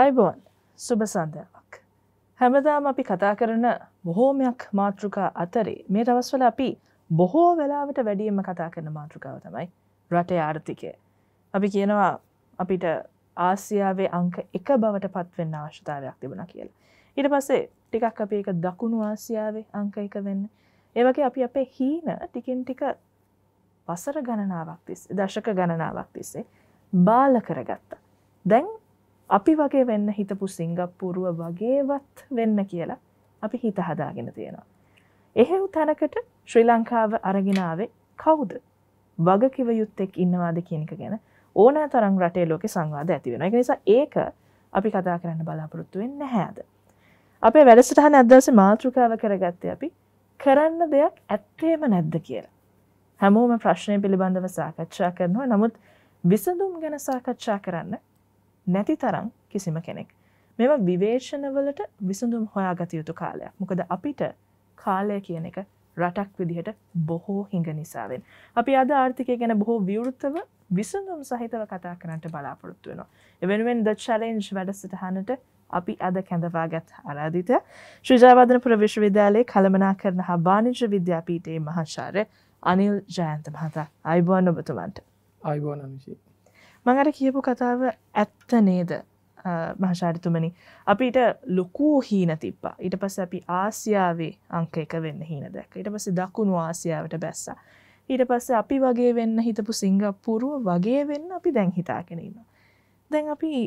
අයිබෝන් සුබ සන්ධ්‍යාවක් හැමදාම අපි කතා කරන බොහෝමයක් මාතෘකා අතරේ මේ දවස්වල අපි බොහෝ වෙලාවට වැඩියෙන්ම කතා කරන මාතෘකාව තමයි රටේ ආර්ථිකය. අපි කියනවා අපිට ආසියාවේ අංක 1 බවට පත් වෙන්න අවශ්‍යතාවයක් තිබුණා කියලා. ඊට පස්සේ ටිකක් අපි ඒක දකුණු ආසියාවේ අංක 1 වෙන්න. ඒ වගේ අපි අපේ හීන ටිකෙන් ටික වසර ගණනාවක් තිස්සේ දශක ගණනාවක් තිස්සේ බාල කරගත්තා. දැන් අපි වගේ වෙන්න හිතපු සිංගප්පූරුව වගේවත් වෙන්න කියලා අපි හිත හදාගෙන තියෙනවා. එහෙව් තැනකට ශ්‍රී ලංකාව අරගෙන ආවේ කවුද? වගකිව යුත්තේක් ඉන්නවාද කියන එක ගැන ඕනෑ තරම් රටේ ලෝකේ සංවාද ඇති වෙනවා. ඒක නිසා ඒක අපි කතා කරන්න බලාපොරොත්තු වෙන්නේ නැහැ අද. අපේ වැඩසටහන අදවසේ මාතෘකාව කරගත්තේ අපි කරන්න දෙයක් ඇත්තේම නැද්ද කියලා. හැමෝම ප්‍රශ්නේ පිළිබඳව සාකච්ඡා කරනවා. නමුත් විසඳුම් ගැන සාකච්ඡා කරන්න නැති තරම් කිසිම කෙනෙක්. මේවා විවේචනවලට විසඳුම් හොයාගත යුතු කාලයක්. මොකද අපිට කාලය කියන එක රටක් විදිහට බොහෝ හිඟ නිසාවෙන්. අපි අද ආර්ථිකය ගැන බොහෝ විවෘතව විසඳුම් සහිතව කතා කරන්නට බලාපොරොත්තු වෙනවා. එවෙනුවෙන් ද චැලෙන්ජ් වැඩසටහනට අපි අද කැඳවාගත් ආරාධිත ශ්‍රී ජයවර්ධනපුර විශ්වවිද්‍යාලයේ කළමනාකරණ හා වාණිජ්‍ය විද්‍යාපීඨයේ මහාචාර්ය අනිල් ජයන්ත මහතා. අයිබෝන් ඔබතුමන්ට. අයිබෝන් අනුෂි. මං අර කියපු කතාව ඇත්ත නේද මහාචාර්යතුමනි? අපිට ලොකු හීන තිබ්බා. ඊට පස්සේ අපි ආසියාවේ අංක 1 වෙන්න හීන දැක්කා. ඊට පස්සේ දකුණු ආසියාවට බැස්සා. ඊට පස්සේ අපි වගේ වෙන්න හිතපු සිංගප්පූරුව වගේ වෙන්න අපි දැන් හිතාගෙන ඉන්නවා. දැන් අපි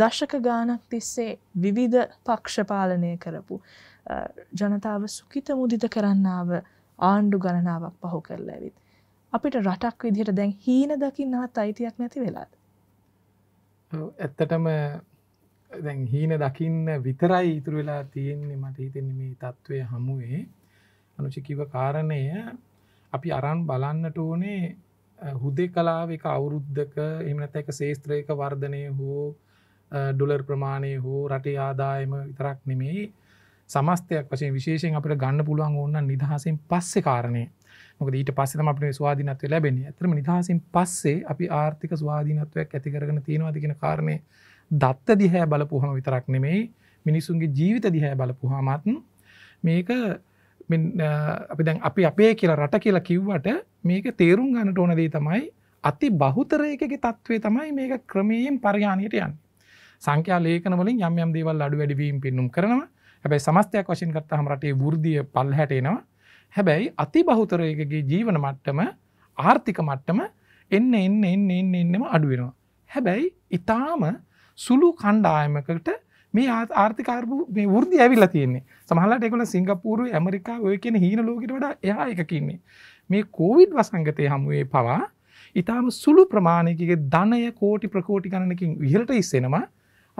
දශක ගානක් තිස්සේ විවිධ පක්ෂ පාලනය කරපු ජනතාව සුඛිත මුදිත කරන්නව ආණ්ඩු ගණනාවක් පහු කරලා ඇවිත් අපිට රටක් විදිහට දැන් හීන දකින්නවත් අයිතියක් නැති වෙලාද? ඇත්තටම දැන් හීන දකින්න විතරයි ඉතුරු වෙලා තියෙන්නේ මට හිතෙන්නේ මේ තත්ත්වය හමුවේ. අනුචිකීව කාරණය අපි අරන් බලන්නට ඕනේ හුදේකලාව එක අවුරුද්දක එහෙම නැත්නම් එක ශේස්ත්‍රයක වර්ධනය හෝ ඩොලර් ප්‍රමාණය හෝ රටේ ආදායම විතරක් නෙමෙයි සමස්තයක් වශයෙන් විශේෂයෙන් අපිට ගන්න පුළුවන් ඕන නම් නිදහසෙන් පස්සේ කාරණේ. මොකද ඊට පස්සේ තමයි අපිට ස්වාධීනත්වය ලැබෙන්නේ. ඇත්තටම නිදහසින් පස්සේ අපි ආර්ථික ස්වාධීනත්වයක් ඇති කරගෙන තියෙනවාද කියන කාරණේ දත්ත දිහා බලපුවම විතරක් නෙමෙයි මිනිසුන්ගේ ජීවිත දිහා බලපුවාමත් මේක අපි දැන් අපි අපේ කියලා රට කියලා කිව්වට මේක තේරුම් ගන්නට ඕන දේ තමයි අති බහුතරයකගේ තත්ත්වය තමයි මේක ක්‍රමයෙන් පරිහානියට යන්නේ. සංඛ්‍යා ලේඛන වලින් යම් යම් දේවල් අඩු වැඩි වීම පෙන්වුම් කරනවා. හැබැයි සමස්තයක් වශයෙන් ගත්තාම රටේ වෘද්ධිය පල්හැට එනවා. හැබැයි අති බහුතරයකගේ ජීවන මට්ටම ආර්ථික මට්ටම එන්න එන්නම අඩු වෙනවා. හැබැයි ඊටාම සුළු කණ්ඩායමකට මේ ආර්ථික මේ වෘද්ධිය ඇවිල්ලා තියෙන්නේ. සමහරවිට ඒගොල්ලෝ සිංගප්පූරුවේ ඇමරිකාවේ ඔය කියන හීන ලෝකෙට වඩා එහා එකක ඉන්නේ. මේ කොවිඩ් වසංගතයේ හමුවේ පවා ඊටාම සුළු ප්‍රමාණයකගේ ධනය කෝටි ප්‍රකෝටි ගණනකින් ඉහළට ඉස්සෙනවා.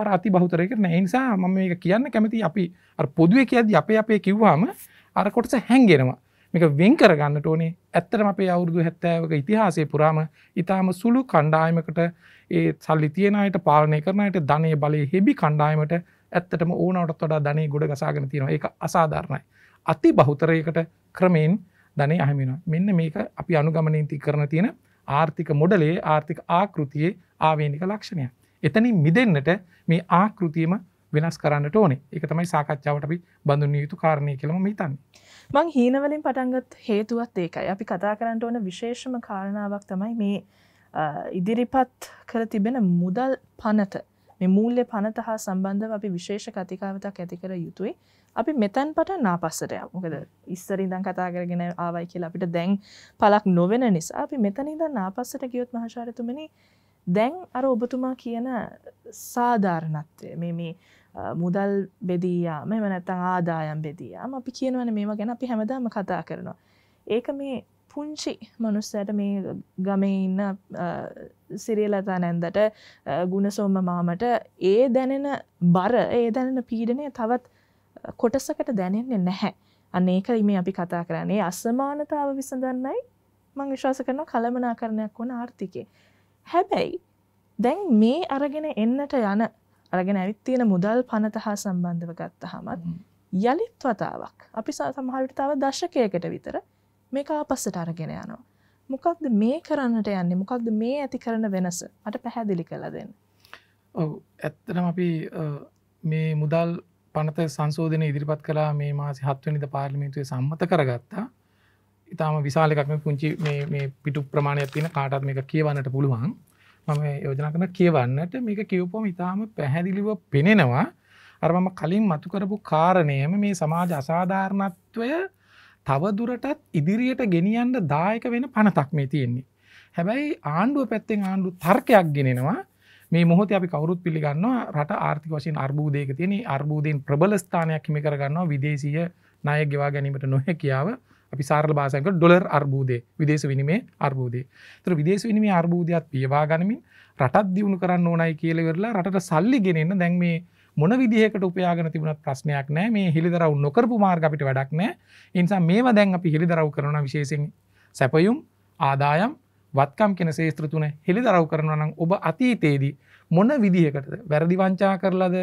අර අති බහුතරයකට නැහැ. ඒ නිසා මම මේක කියන්න කැමතියි. අපි අර පොදුවේ කියද්දි අපේ කිව්වම අර කොටස හැංගෙනවා. මේක වෙන් කරගන්නට ඕනේ. ඇත්තටම අපේ අවුරුදු 70ක ඉතිහාසයේ පුරාම ඊටාම සුළු කණ්ඩායමකට ඒ සල්ලි තියෙන අයට පාලනය කරන අයට ධනයේ බලයේ හෙබි කණ්ඩායමට ඇත්තටම ඕනවටත් වඩා ධනෙ ගොඩ ගසාගෙන තියෙනවා. ඒක අසාධාරණයි. අති බහුතරයකට ක්‍රමෙන් ධනෙ අහිමි වෙනවා. මෙන්න මේක අපි අනුගමනයේදී කරන තියෙන ආර්ථික මොඩලයේ ආර්ථික ආකෘතියේ ආවේනික ලක්ෂණය. එතනින් මිදෙන්නට මේ ආකෘතියම වෙනස් කරන්නට ඕනේ. ඒක තමයි සාකච්ඡාවට අපි බඳුන් යුතු කාරණේ කියලා මම හිතන්නේ. මං හීන වලින් පටන්ගත් හේතුවත් ඒකයි. අපි කතා කරන්න ඕන විශේෂම කාරණාවක් තමයි මේ ඉදිරිපත් කර තිබෙන මුදල් පනත. මේ මූල්‍ය පනත හා සම්බන්ධව අපි විශේෂ කතිකාවතක් ඇති කර යුතුයි. අපි මෙතෙන් පටන් ආපස්සට යමු. මොකද ඉස්සර ඉඳන් කතා කරගෙන ආවයි කියලා අපිට දැන් පළක් නොවන නිසා අපි මෙතන ඉඳන් ආපස්සට ගියොත් මහාචාර්යතුමනි දැන් අර ඔබතුමා කියන සාධාරණත්වය මේ මුදල් බෙදීයාම එහෙම නැත්නම් ආදායම් බෙදීයාම අපි කියනවනේ මේවා ගැන අපි හැමදාම කතා කරනවා. ඒක මේ පුංචි මනුස්සයාට මේ ගමේ ඉන්න සිරියලතා නැන්දට ගුණසොම්ම මාමට ඒ දැනෙන බර ඒ දැනෙන පීඩනය තවත් කොටසකට දැනෙන්නේ නැහැ. අන්න ඒකයි මේ අපි කතා කරන්නේ. අසමානතාව විසඳන්නයි මම විශ්වාස කරනවා කළමනාකරණයක් වන ආර්ථිකේ. හැබැයි දැන් මේ අරගෙන එන්නට යන අරගෙන ඇවිත් තියෙන මුදල් පනත හා සම්බන්ධව ගත්තහමත් යලිත් වතාවක් අපි සමහර විට තව දශකයකට විතර මේක ආපස්සට අරගෙන යනවා. මොකක්ද මේ කරන්නට යන්නේ? මොකක්ද මේ ඇති කරන වෙනස? මට පැහැදිලි කරලා දෙන්න. ඇත්තටම අපි මේ මුදල් පනත සංශෝධනය ඉදිරිපත් කළා මේ මාසේ 7 වෙනිදා පාර්ලිමේන්තුවේ සම්මත කරගත්තා. ඉතාලම විශාල එකක් මේ පුංචි මේ පිටු ප්‍රමාණයක් තියෙන කාටවත් මේක කියවන්නට පුළුවන්. මම යෝජනා කරන කියවන්නට මේක කියවපුවම ඉතාලම පැහැදිලිව පෙනෙනවා. අර මම කලින් මතු කරපු කාරණේම මේ සමාජ අසාධාරණත්වය තව දුරටත් ඉදිරියට ගෙනියන්න දායක වෙන පනතක් මේ තියෙන්නේ. හැබැයි ආණ්ඩුව පැත්තෙන් ආණ්ඩු තර්කයක් ගෙනෙනවා. මේ මොහොතේ අපි කවුරුත් පිළිගන්නවා රට ආර්ථික වශයෙන් අර්බුදයක තියෙන අර්බුදයෙන් ප්‍රබල ස්ථානයක් හිමි කර ගන්නවා විදේශීය ණය ගෙවා ගැනීමට නොහැකියාව අපි සාරල භාෂාවෙන් කියන ඩොලර් අර්බුදය විදේශ විනිමය අර්බුදය. ඒතර විදේශ විනිමය අර්බුදයත් පියවා ගනිමින් රටක් දියුණු කරන්න ඕනයි කියලා ඉවරලා රටට සල්ලි ගෙනෙන්න දැන් මේ මොන විදිහකට උපයාගෙන තිබුණත් ප්‍රශ්නයක් නැහැ. මේ හිලිදරව් නොකරපු මාර්ග අපිට වැඩක් නැහැ. ඒ නිසා මේවා දැන් අපි හිලිදරව් කරනවා විශේෂයෙන් සැපයුම් ආදායම් වත්කම් කියන ශේත්‍ර තුන හෙළිදරව් කරනවා නම් ඔබ අතීතයේදී මොන විදිහකටද වැරදි වංචා කරලාද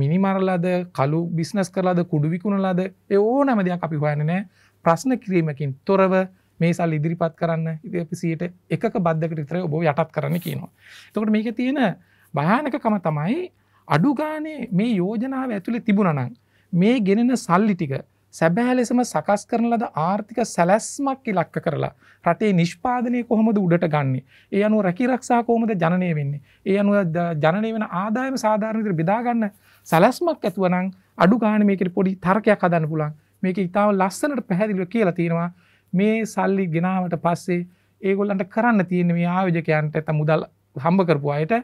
මිනිමරලාද කළු බිස්නස් කරලාද කුඩු විකුණලාද ඒ ඕනෑම දෙයක් අපි හොයන්නේ නැහැ. ප්‍රශ්න කිරීමකින් තොරව මේ සල්ලි ඉදිරිපත් කරන්න ඉතින් අපි 1%ක බද්දකට විතරයි ඔබ යටත් කරන්න කියනවා. එතකොට මේකේ තියෙන භයානකකම තමයි අඩු ගානේ මේ යෝජනාව ඇතුලේ තිබුණා නම් මේ ගෙනෙන සල්ලි ටික සැබෑ ලෙසම සකස් කරන ලද ආර්ථික සැලැස්මක් ඉලක්ක කරලා රටේ නිෂ්පාදනය කොහොමද උඩට ගන්නේ? ඒ අනුව රැකීරක්ෂා කොහොමද ජනනය වෙන්නේ? ඒ අනුව ජනනය වෙන ආදායම සාධාරණ විදිහට බෙදා ගන්න සැලැස්මක් ඇතුව නම් අඩු ගන්න මේකට පොඩි තර්කයක් හදන්න පුළුවන්. මේක ඉතාම ලස්සනට පැහැදිලිව කියලා තියෙනවා. මේ සල්ලි ගෙනාවට පස්සේ ඒගොල්ලන්ට කරන්න තියෙන මේ ආයෝජකයන්ට නැත්නම් මුදල් හම්බ කරපු අයට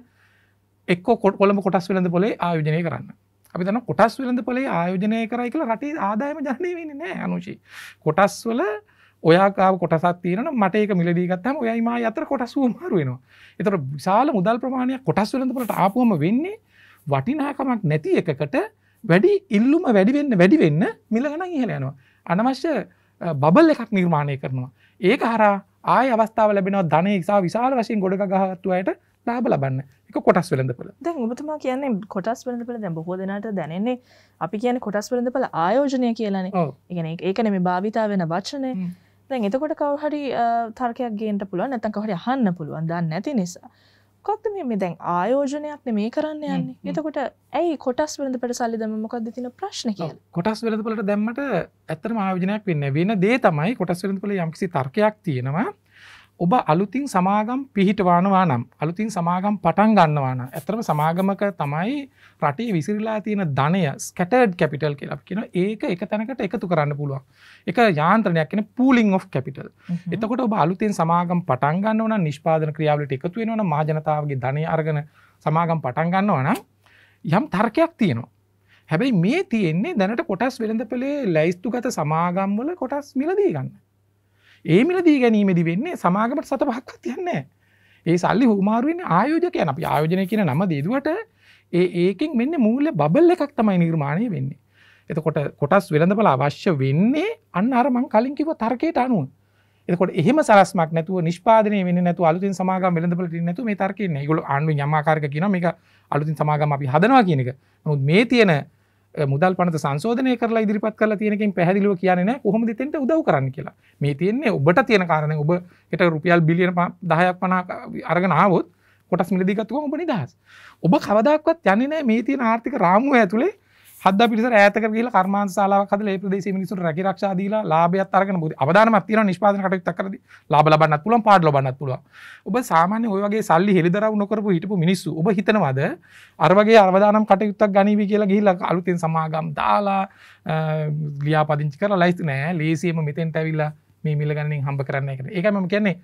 එක්ක කොළඹ කොටස් වෙළඳ පොලේ ආයෝජනය කරන්න. අපි දන්නවා කොටස් වෙළඳ පොලේ ආයෝජනය කරයි කියලා රටේ ආදායම ජනනය වෙන්නේ නැහැ අනුෂි. කොටස් වල ඔයා ගාව කොටසක් තියෙනවා මට ඒක මිලදී ගත්තාම ඔයයි මායි අතර කොටස් වමාරු වෙනවා. ඒතර විශාල මුදල් ප්‍රමාණයක් කොටස් වෙළඳ පොලට ආපුවම වෙන්නේ වටිනාකමක් නැති එකකට වැඩි ඉල්ලුම වැඩි වෙන්න මිල ගණන් ඉහළ යනවා. අනවශ්‍ය බබල් එකක් නිර්මාණය කරනවා. ඒක හරහා ආය අවස්ථාව ලැබෙනවා ධනෙ විශාල වශයෙන් ගොඩගහගත්තු අයට ලාභ ලබන්න. ඒක කොටස් වෙළඳපොළ. දැන් ඔබතුමා කියන්නේ කොටස් වෙළඳපොළ දැන් බොහෝ දෙනාට දැනෙන්නේ අපි කියන්නේ කොටස් වෙළඳපොළ ආයෝජනය කියලානේ. ඒ කියන්නේ ඒක නෙමෙයි භාවිතා වෙන වචනේ. දැන් එතකොට කවුරු හරි තර්කයක් ගේන්න පුළුවන් නැත්නම් කවුරු හරි අහන්න පුළුවන් දන්නේ නැති නිසා. කොහොමද මේ දැන් ආයෝජනයක් නෙමෙයි කරන්න යන්නේ. එතකොට ඇයි කොටස් වෙළඳපොළ සල්ලි දැම්ම මොකද්ද තියෙන ප්‍රශ්නේ කියලා. කොටස් වෙළඳපොළට දැම්මට ඇත්තටම ආයෝජනයක් වෙන්නේ නැහැ. වෙන දේ තමයි කොටස් වෙළඳපොළේ යම්කිසි තර්කයක් තියෙනවා. ඔබ අලුතින් සමාගම් පිහිටවනවා නම් අලුතින් සමාගම් පටන් ගන්නවා නම් ඇත්තටම සමාගමක තමයි රටේ විසිරීලා තියෙන ධනය ස්කැටර්ඩ් කැපිටල් කියලා අපි කියනවා. ඒක එක තැනකට එකතු කරන්න පුළුවන්. ඒක යාන්ත්‍රණයක් කියන pooling of capital. එතකොට ඔබ අලුතින් සමාගම් පටන් ගන්නවා නම් නිෂ්පාදන ක්‍රියාවලියට එකතු වෙනවා නම් මහජනතාවගේ ධනය අරගෙන සමාගම් පටන් ගන්නවා නම් යම් තර්කයක් තියෙනවා. හැබැයි මේ තියෙන්නේ දැනට කොටස් වෙළඳපොලේ ලැයිස්තුගත සමාගම් වල කොටස් මිලදී ගන්න. ඒ මිලදී ගැනීමේදී වෙන්නේ සමාගමට 7%ක්වත් යන්නේ නැහැ. ඒ සල්ලි හුමාරු වෙන්නේ ආයෝජකයන්. අපි ආයෝජනය කියන නම දෙදුවට ඒකෙන් මෙන්නේ මූල්‍ය බබල් එකක් තමයි නිර්මාණය වෙන්නේ. එතකොට කොටස් වෙළඳපළ අවශ්‍ය වෙන්නේ අන්න අර මම කලින් කිව්ව තර්කයට අනුව. එතකොට එහෙම සලස්මක් නැතුව නිෂ්පාදනය වෙන්නේ නැතුව අලුතින් සමාගම් වෙළඳපළට ඉන්නේ නැතුව මේ තර්කේ නැහැ. ඒගොල්ලෝ ආණ්ඩුවෙන් යම් ආකාරයක කියනවා මේක අලුතින් සමාගම් අපි හදනවා කියන එක. නමුත් මේ තියෙන මුදල් පනත සංශෝධනය කරලා ඉදිරිපත් කරලා තියෙනකෙන් පැහැදිලිව කියන්නේ නැහැ කොහොමද දෙතෙන්ට උදව් කරන්න කියලා. මේ තියෙන්නේ ඔබට තියෙන කාරණේ ඔබ හිට රුපියල් බිලියන 10ක් 50ක් අරගෙන ආවොත් කොටස් මිලදී ගත්තොත් ඔබ නිදහස්. ඔබ කවදාකවත් යන්නේ නැහැ මේ තියෙන ආර්ථික රාමුව ඇතුලේ හද්දා පිළිසර ඈතකට ගිහිල්ලා කර්මාන්ත ශාලාවක් හදලා ඒ ප්‍රදේශයේ මිනිසුන්ට රැකීරක්ෂා දීලා ලාභයත් අරගෙන මොකද අවදානමක් තියෙනවා නිෂ්පාදන කටයුත්තක් කරද්දී ලාභ ලබන්නත් පුළුවන් පාඩු ලබන්නත් පුළුවන්. ඔබ සාමාන්‍ය ওই වගේ සල්ලි හෙළිදරව් නොකරපු හිටපු මිනිස්සු ඔබ හිතනවාද අර වගේ අවදානම් කටයුත්තක් ගනීවි කියලා ගිහිල්ලා අලුතෙන් සමාගම් දාලා ලියාපදිංචි කරලා ලයිස්තු නෑ ලේසියෙම මෙතෙන්ට ඇවිල්ලා මේ මිල ගණනින් හම්බ කරන්න එකට. ඒකයි මම කියන්නේ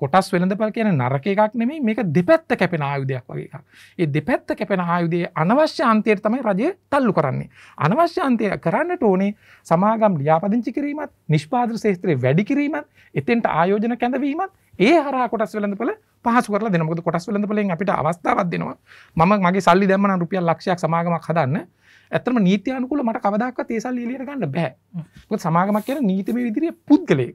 කොටස් වෙළඳපොළ කියන්නේ නරක එකක් නෙමෙයි මේක දෙපැත්ත කැපෙන ආයුධයක් වගේ එකක්. ඒ දෙපැත්ත කැපෙන ආයුධයේ අනවශ්‍ය අන්තයට තමයි රජය තල්ලු කරන්නේ. අනවශ්‍ය අන්තය කරන්නට ඕනේ සමාගම් ලියාපදිංචි කිරීමත්, නිෂ්පාදන ශාස්ත්‍රයේ වැඩි කිරීමත්, එතෙන්ට ආයෝජන කැඳවීමත් ඒ හරහා කොටස් වෙළඳපොළ පහසු කරලා දෙනවා. මොකද කොටස් වෙළඳපොළෙන් අපිට අවස්ථාවක් දෙනවා. මම මගේ සල්ලි දැම්ම නම් රුපියල් ලක්ෂයක් සමාගමක් හදන්න. ඇත්තටම නීති අනුකූල මට කවදාකවත් ඒ සල්ලි එළියට ගන්න බෑ. මොකද සමාගමක් කියන්නේ නීතිමය විදිහේ පුද්ගලයෙක්.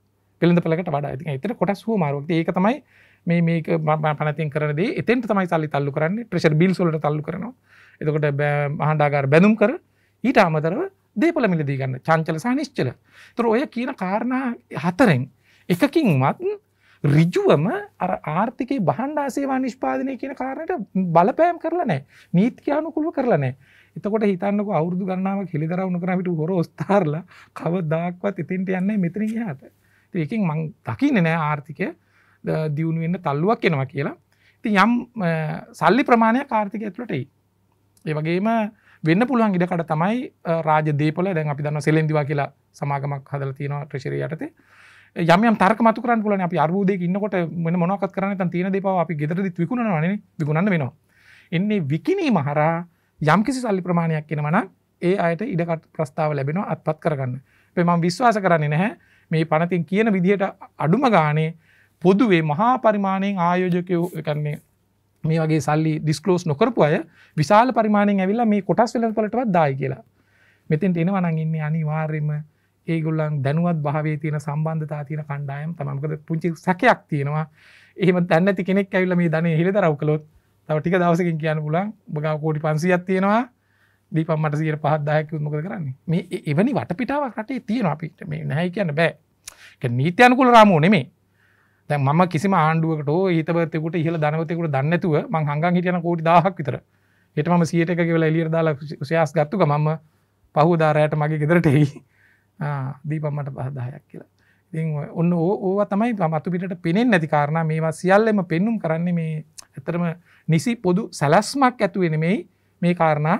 වෙළඳපළකට වඩා. ඉතින් ඒතර කොටස් හුව මාරුවක්. ඉතින් ඒක තමයි මේ මේක පනතින් කරන දේ. එතෙන්ට තමයි සල්ලි තල්ලු කරන්නේ. ට්‍රෙෂර් බිල්ස් වලට තල්ලු කරනවා. එතකොට මහාණ්ඩාගාර බැඳුම් කර ඊට අමතරව දේපල මිලදී ගන්න චංචල සහ නිශ්චල. ඒතර ඔය කියන කාරණා හතරෙන් එකකින්වත් ඍජුවම අර ආර්ථිකේ භාණ්ඩා සේවා නිෂ්පාදනය කියන කාරණයට බලපෑම් කරලා නැහැ. නීත්‍යානුකූලව කරලා නැහැ. එතකොට හිතන්නකෝ අවුරුදු ගණනාවක් හිලිදරව් නොකරන විට හොර ඔස්තරලා කවදාක්වත් ඉතින්ට යන්නේ මෙතන ගියාට. ඉතින් එකකින් මං දකින්නේ නැහැ ආර්ථිකය දියුණු වෙන්න තල්ලුවක් එනවා කියලා. ඉතින් යම් සල්ලි ප්‍රමාණයක් ආර්ථිකය ඇතුළට එයි. ඒ වගේම වෙන්න පුළුවන් ඉඩකඩ තමයි රාජ්‍ය දීපල දැන් අපි දන්නවා සෙලෙන්දිවා කියලා සමාගමක් හදලා තියෙනවා ට්‍රෙෂරි යටතේ. යම් යම් තර්ක මතු කරන්න පුළුවන් අපි අර්බුදයක ඉන්නකොට මොන මොනවාක්වත් කරන්නේ නැත්නම් තියෙන දේපාව අපි ගෙදරදිත් විකුණනවා නේ විකුණන්න වෙනවා. එන්නේ විකිණීම හරහා යම් කිසි සල්ලි ප්‍රමාණයක් එනවා නම් ඒ අයට ඉඩකට ප්‍රස්තාව ලැබෙනවා අත්පත් කරගන්න. අපි මම විශ්වාස කරන්නේ නැහැ මේ පනතින් කියන විදිහට අඩුම ගානේ පොදුවේ මහා පරිමාණයෙන් ආයෝජකයෝ කියන්නේ මේ වගේ සල්ලි ඩිස්ක්ලෝස් නොකරපු අය විශාල පරිමාණයෙන් ඇවිල්ලා මේ කොටස් වෙළඳපළටවත් දායි කියලා. මෙතෙන්ට එනවා නම් ඉන්නේ අනිවාර්යයෙන්ම ඒගොල්ලන් දැනුවත් භාවයේ තියෙන සම්බන්ධතාව තියෙන කණ්ඩායම් තමයි. මොකද පුංචි සැකයක් තියෙනවා. එහෙම දැන නැති කෙනෙක් ඇවිල්ලා මේ ධනෙ හිලදරව් කළොත් තව ටික දවසකින් කියන්න පුළුවන් ඔබ ගාව කෝටි 500ක් තියෙනවා. දීපම් මට 150ක් 10ක් කිව්වොත් මොකද කරන්නේ? මේ එවැනි වටපිටාවක් රටේ තියෙනවා අපිට. මේ නැහැ කියන්න බෑ. ඒක නීති අනුකූල රාමුව නෙමෙයි. දැන් මම කිසිම ආණ්ඩුවකට හෝ හිතවතෙකුට ඉහළ ධනවතෙකුට දන්නේ නැතුව මං හංගන් හිටියන කෝටි 1000ක් විතර. ඊට මම 100ට එක ගෙවලා එළියට දාලා ෂෙයාස් ගත්තු ගමන්ම පහුවදා රැයට මගේ ගෙදරට එයි. දීපම් මට 5000ක් කියලා. ඉතින් ඔන්න ඕවා තමයි මතු පිටට පෙනෙන්නේ නැති කාරණා. මේවා සියල්ලම පෙන්눔 කරන්නේ මේ ඇත්තටම නිසි පොදු සැලැස්මක් ඇතුවේ නෙමෙයි මේ කාරණා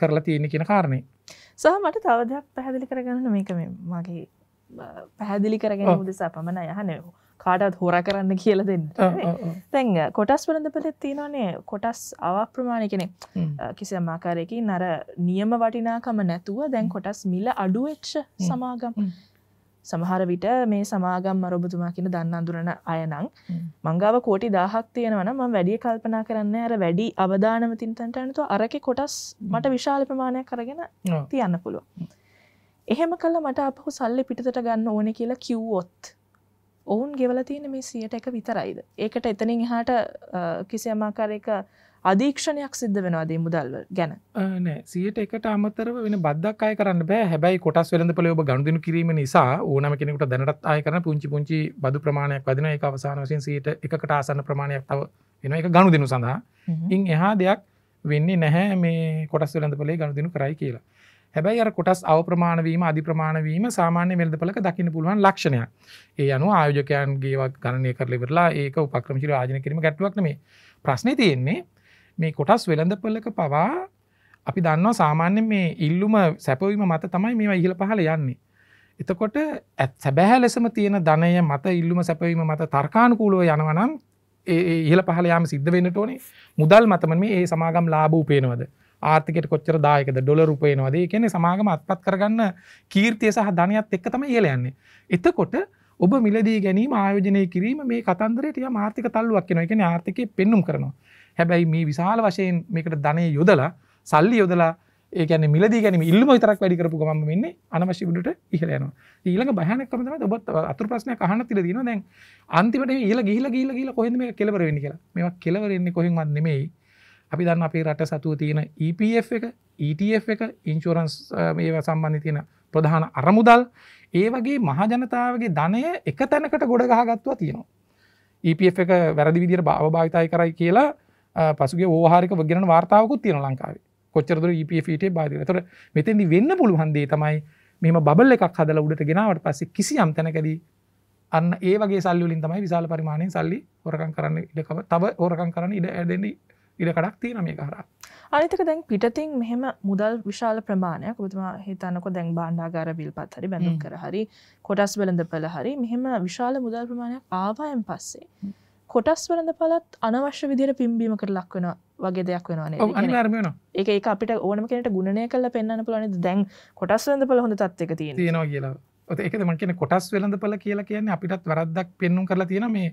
කරලා තියෙන්නේ කියන කාරණේ. සහ මට තව දෙයක් පැහැදිලි කරගන්න මේක මේ මගේ පැහැදිලි කරගන්න උදෙසා පමණයි අහන්නේ. කාටවත් හොරා කරන්න කියලා දෙන්න. දැන් කොටස් වෙළඳපළෙත් තියෙනවානේ කොටස් අවාක් ප්‍රමාණය කියන්නේ කිසියම් ආකාරයකින් අර නියම වටිනාකම නැතුව දැන් කොටස් මිල අඩු වෙච්ච සමාගම්. සමහර විට මේ සමාගම් ඔබතුමා කියන දන් අඳුරන අය නම් මංගාව කෝටි 1000ක් තියෙනවා නම් මම වැඩි කල්පනා කරන්නේ අර වැඩි අවදානමකින් තනතනතෝ අරකේ කොටස් මට විශාල ප්‍රමාණයක් අරගෙන තියන්න පුළුවන්. එහෙම කළා මට අපහු සල්ලි පිටතට ගන්න ඕනේ කියලා කිව්වොත් ඔවුන් ගෙවලා තියෙන මේ 100% විතරයිද? ඒකට එතනින් එහාට කිසියම් ආකාරයක අධීක්ෂණයක් සිද්ධ වෙනවාද මේ මුදල් ගැන? නෑ 100%ට අමතරව වෙන බද්දක් ආය කරන්න බෑ. හැබැයි කොටස් වෙළඳපළේ ඔබ ගනුදෙනු කිරීම නිසා ඕනම කෙනෙකුට දැනටත් ආය කරන පුංචි බදු ප්‍රමාණයක් වදිනවා. ඒක අවසාන වශයෙන් 1%කට ආසන්න ප්‍රමාණයක් තව වෙනවා. ඒක ගනුදෙනු සඳහා. ඉන් එහා දෙයක් වෙන්නේ නැහැ මේ කොටස් වෙළඳපළේ ගනුදෙනු කරයි කියලා. හැබැයි අර කොටස් අව ප්‍රමාණ වීම අධි ප්‍රමාණ වීම සාමාන්‍ය වෙළඳපළක දකින්න පුළුවන් ලක්ෂණයක්. ඒ අනුව ආයෝජකයන්ගේ ගණනය කරලා ඉවරලා ඒක උපක්‍රමශීලීව ආයෝජනය කිරීම ගැටලුවක් නෙමෙයි. ප්‍රශ්නේ තියෙන්නේ මේ කොටස් වෙළඳපළක පවා අපි දන්නවා සාමාන්‍යයෙන් මේ ඉල්ලුම සැපවීම මත තමයි මේවා ඉහළ පහළ යන්නේ. එතකොට සැබෑ ලෙසම තියෙන ධනය මත ඉල්ලුම සැපවීම මත තර්කානුකූලව යනවා නම් ඒ ඉහළ පහළ යාම සිද්ධ වෙන්නට ඕනේ. මුදල් මතම මේ සමාගම් ලාභ උපයනවද? ආර්ථිකයට කොච්චර දායකද? ඩොලර් උපයනවාද? ඒ කියන්නේ සමාගම අත්පත් කරගන්න කීර්තිය සහ ධනියත් එක්ක තමයි ඉහළ යන්නේ. එතකොට ඔබ මිලදී ගැනීම ආයෝජනය කිරීම මේ කතන්දරේ ටිකක් ආර්ථික තල්ලුවක් වෙනවා. ඒ කියන්නේ ආර්ථිකයේ පෙන්눔 කරනවා. හැබැයි මේ විශාල වශයෙන් මේකට ධනෙ යොදලා, සල්ලි යොදලා, ඒ කියන්නේ මිලදී ගැනීම ඉල්ලුම විතරක් වැඩි කරපු ගමන්ම මෙන්නේ අනවශ්‍ය විදිහට ඉහළ යනවා. ඊළඟ භයානකම තමයි ඔබ අතුරු ප්‍රශ්නයක් අහන්න තියලා දිනවා. දැන් අන්තිමට මේ ඉහළ ගිහිලා කොහෙන්ද මේක කෙලවර වෙන්නේ කියලා. මේවා කෙලවර වෙන්නේ කොහෙන්වත් නෙමෙයි. අපි දන්න අපේ රට සතුව තියෙන EPF එක, ETF එක, ඉන්ෂුරන්ස් මේවා සම්බන්ධ තියෙන ප්‍රධාන අරමුදල්, ඒ වගේ මහජනතාවගේ ධනය එක තැනකට ගොඩ ගහගත්තා තියෙනවා. EPF එක වැරදි විදිහට භාවිතය කරයි කියලා පසුගිය ඕවහාරික වගිරණ වාර්තාවකුත් තියෙනවා ලංකාවේ. කොච්චර දුර EPF ඊටේ භාවිතය. ඒතර මෙතෙන්දි වෙන්න පුළුවන් දේ තමයි මෙහෙම බබල් එකක් හදලා උඩට ගෙනාවට පස්සේ කිසියම් තැනකදී අන්න ඒ වගේ සල්ලි වලින් තමයි විශාල පරිමාණයෙන් සල්ලි හොරකම් කරන්න ඉඩකම තව හොරකම් කරන්න ඉඩ දෙන්නේ. ඉඩකඩක් තියෙන මේක හරහා. අනිතක දැන් පිටතින් මෙහෙම මුදල් විශාල ප්‍රමාණයක් ඔබතුමා හිතනකො දැන් භාණ්ඩාගාර බිල්පත් හරි බැඳුම් කර හරි කොටස් වෙළඳපළ හරි මෙහෙම විශාල මුදල් ප්‍රමාණයක් ආවයින් පස්සේ කොටස් වෙළඳපළත් අනවශ්‍ය විදිහට පිම්බීමකට ලක් වෙනවා වගේ දෙයක් වෙනවා නේද? ඔව් අනිවාර්යයෙන්ම වෙනවා. ඒක අපිට ඕනම කෙනෙකුට ගුණනය කරලා පෙන්වන්න පුළුවන් නේද? දැන් කොටස් වෙළඳපළ හොඳ තත්යක තියෙනවා කියලා. ඒකද මම කියන්නේ කොටස් වෙළඳපළ කියලා කියන්නේ අපිටත් වරද්දක් පෙන්වන්න කරලා තියෙන මේ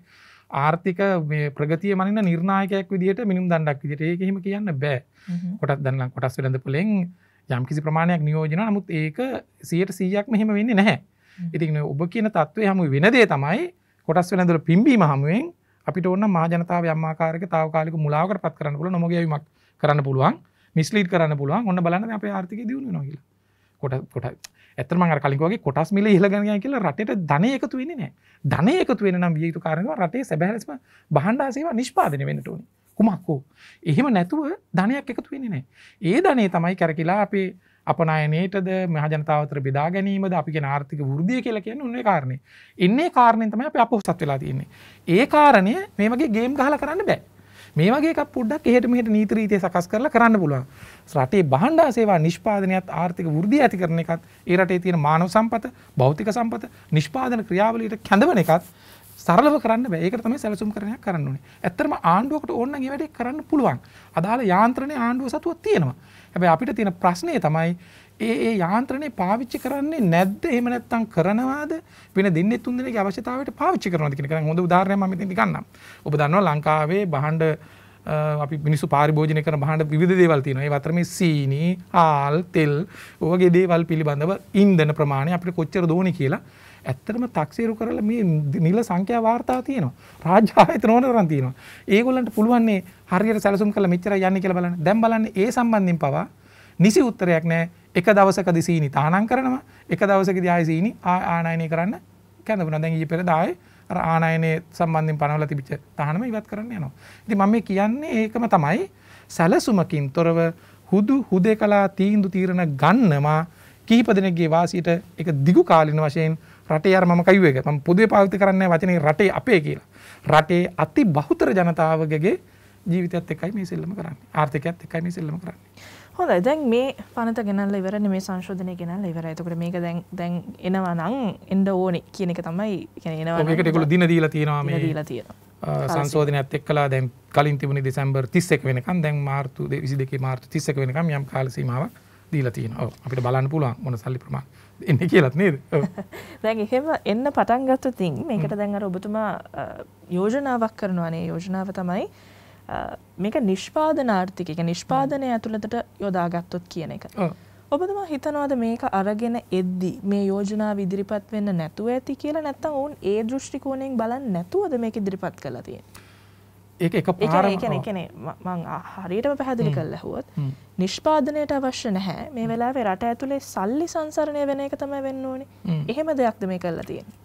ආර්ථික මේ ප්‍රගතිය මනින්න නිර්ණායකයක් විදිහට මිනුම් දණ්ඩක් විදිහට ඒක එහෙම කියන්න බෑ. කොටස් දණ්ඩ කොටස් වෙළඳ පොලෙන් යම් කිසි ප්‍රමාණයක් නියෝජන නමුත් ඒක 100%ක් මෙහෙම වෙන්නේ නැහැ. ඉතින් ඔබ කියන தત્ත්වය හැම වෙන දේ තමයි කොටස් වෙළඳ වල පිම්බීම හැමුවෙන් අපිට ඕන මහ ජනතාව යම් ආකාරයක తాවකාලික මුලාවකට පත් කරන්න පුළුවන් නොමගියවීමක් කරන්න පුළුවන් මිස්ලීඩ් කරන්න පුළුවන් ඔන්න බලන්න අපේ ආර්ථිකය දියුණු වෙනවා කියලා. කොට ඇත්තටම අර කලින් කිව්වාගේ කොටස් මිලේ ඉහළගෙන යන කියලා රටේට ධනෙ එකතු වෙන්නේ නැහැ. ධනෙ එකතු වෙන නම් විය යුතු කාරණා රටේ සැබෑලෙස්ම භාණ්ඩා සේවා නිෂ්පාදනය වෙන්නට ඕනේ. කුමක් හෝ. එහෙම නැතුව ධනයක් එකතු වෙන්නේ නැහැ. ඒ ධනෙ තමයි කරකිලා අපේ අපනායනයටද මහ ජනතාව අතර බෙදා ගැනීමද අපි කියන ආර්ථික වෘද්ධිය කියලා කියන්නේ උන්නේ කාරණේ. ඉන්නේ කාරණෙන් තමයි අපි අපොහසත් වෙලා තියෙන්නේ. ඒ කාරණය මේ වගේ ගේම් ගහලා කරන්න බෑ. මේ වගේ එකක් පොඩ්ඩක් එහෙට මෙහෙට නීති රීතිය සකස් කරලා කරන්න පුළුවන්. රටේ භාණ්ඩා සේවා නිෂ්පාදනයත් ආර්ථික වෘද්ධිය ඇති කරන එකත් ඒ රටේ තියෙන මානව සම්පත, භෞතික සම්පත, නිෂ්පාදන ක්‍රියාවලියට කැඳවන එකත් සරලව කරන්න බෑ. ඒකට තමයි සැලසුම් කරණයක් කරන්න ඕනේ. ඇත්තටම ආණ්ඩුවකට ඕන නම් ඒ වැඩේ කරන්න පුළුවන්. අදාළ යාන්ත්‍රණේ ආණ්ඩුව සතුව තියෙනවා. හැබැයි අපිට තියෙන ප්‍රශ්නේ තමයි ඒ යාන්ත්‍රණේ පාවිච්චි කරන්නේ නැද්ද? එහෙම නැත්නම් කරනවාද? වෙන දෙන්නේ තුන් දෙනෙක්ගේ අවශ්‍යතාවයට පාවිච්චි කරනවාද කියන එක. හොඳ උදාහරණයක් මම මෙතෙන්දි ගන්නම්. ඔබ දන්නවා ලංකාවේ භාණ්ඩ අපි මිනිස්සු පාරිභෝජනය කරන භාණ්ඩ විවිධ දේවල් තියෙනවා. ඒ අතර මේ සීනි, හාල්, තෙල් වගේ දේවල් පිළිබඳව ඉන්ධන ප්‍රමාණය අපිට කොච්චර දෝනේ කියලා ඇත්තටම තක්සේරු කරලා මේ නිල සංඛ්‍යා වාර්තා තියෙනවා. රාජ්‍ය ආයතන ඕනතරම් තියෙනවා. ඒගොල්ලන්ට පුළුවන් මේ හරියට සැලසුම් කරලා මෙච්චරයි යන්නේ කියලා බලන්න. දැන් බලන්න ඒ සම්බන්ධයෙන් පවා නිසි උත්තරයක් නැහැ. එක දවසකදී සීනි තහනම් කරනවා. එක දවසකදී ආයෙ සීනි ආනයනය කරන්න කැඳවුණා. දැන් ඊයේ පෙරේද ආයෙ අර ආනයනය සම්බන්ධයෙන් පනවලා තිබිච්ච තහනම ඉවත් කරන්න යනවා. ඉතින් මම මේ කියන්නේ ඒකම තමයි සැලසුමකින් තොරව හුදු හුදේකලා තීන්දුව తీරන ගන්නවා. කිහිප දෙනෙක්ගේ වාසියට ඒක දිගු කාලින වශයෙන් රටේ අර මම කියුවේ එක මම පොදුවේ පාවිච්චි කරන්නේ වචනේ රටේ අපේ කියලා. රටේ අති බහුතර ජනතාවගේ ජීවිතයත් එක්කයි මේ සෙල්ලම කරන්නේ. ආර්ථිකයත් එක්කයි මේ සෙල්ලම කරන්නේ. හොඳයි. දැන් මේ පනත ගෙනල්ලා ඉවරනේ මේ සංශෝධනය ගෙනල්ලා ඉවරයි. එතකොට මේක දැන් එනවා නම් එන්න ඕනේ කියන එක තමයි කියන්නේ එනවා. මේකට ඒගොල්ලෝ දින දීලා තියෙනවා මේ. දින දීලා තියෙනවා. සංශෝධනයත් එක්කලා දැන් කලින් තිබුණේ දෙසැම්බර් 31 වෙනකන් දැන් මාර්තු 22 මාර්තු 31 වෙනකන් යම් කාල සීමාවක් දීලා තියෙනවා. ඔව් අපිට බලන්න පුළුවන් මොන සල්ලි ප්‍රමාණය එන්නේ කියලාත් නේද? ඔව්. දැන් එහෙම එන්න පටන් ගත්තොතින් මේකට දැන් අර ඔබතුමා යෝජනාවක් කරනවානේ. යෝජනාව තමයි මේක නිෂ්පාදන ආර්ථික එක නිෂ්පාදනය ඇතුළතට යොදා ගත්තොත් කියන එක. ඔව්. ඔබතුමා හිතනවාද මේක අරගෙන එද්දි මේ යෝජනාව ඉදිරිපත් වෙන්න නැතුව ඇති කියලා නැත්නම් ඔවුන් ඒ දෘෂ්ටි කෝණයෙන් බලන්නේ නැතුවද මේක ඉදිරිපත් කළා තියෙන්නේ? ඒක එකපාරම කියන්නේ මම හරියටම පැහැදිලි කරලා හුවොත් නිෂ්පාදනයට අවශ්‍ය නැහැ මේ වෙලාවේ රට ඇතුලේ සල්ලි සංසරණය වෙන එක තමයි වෙන්න ඕනේ. එහෙම දෙයක්ද මේ කරලා තියෙන්නේ?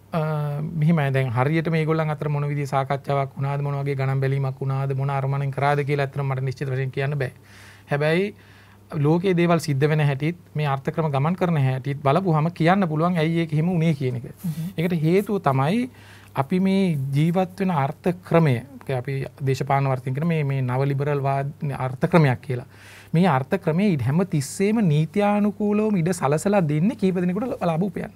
මෙහිමයි දැන් හරියට මේගොල්ලන් අතර මොන විදිහේ සාකච්ඡාවක් වුණාද මොන වගේ ගණන් බැලීමක් වුණාද මොන අරමුණෙන් කරාද කියලා අතරම මට නිශ්චිත වශයෙන් කියන්න බෑ. හැබැයි ලෝකයේ දේවල් සිද්ධ වෙන හැටිත් මේ අර්ථක්‍රම ගමන් කරන හැටිත් බලපුවාම කියන්න පුළුවන් ඇයි ඒක එහෙම උනේ කියන එක. ඒකට හේතුව තමයි අපි මේ ජීවත් වෙන අර්ථක්‍රමය අපි දේශපාලන වර්තින් කරන මේ නව ලිබරල් වාද අර්ථක්‍රමයක් කියලා. මේ අර්ථක්‍රමයේ හැම තිස්සෙම නීත්‍යානුකූලවම ඉඩ සලසලා දෙන්නේ කීප දෙනෙකුට ලාභ උපයන්න.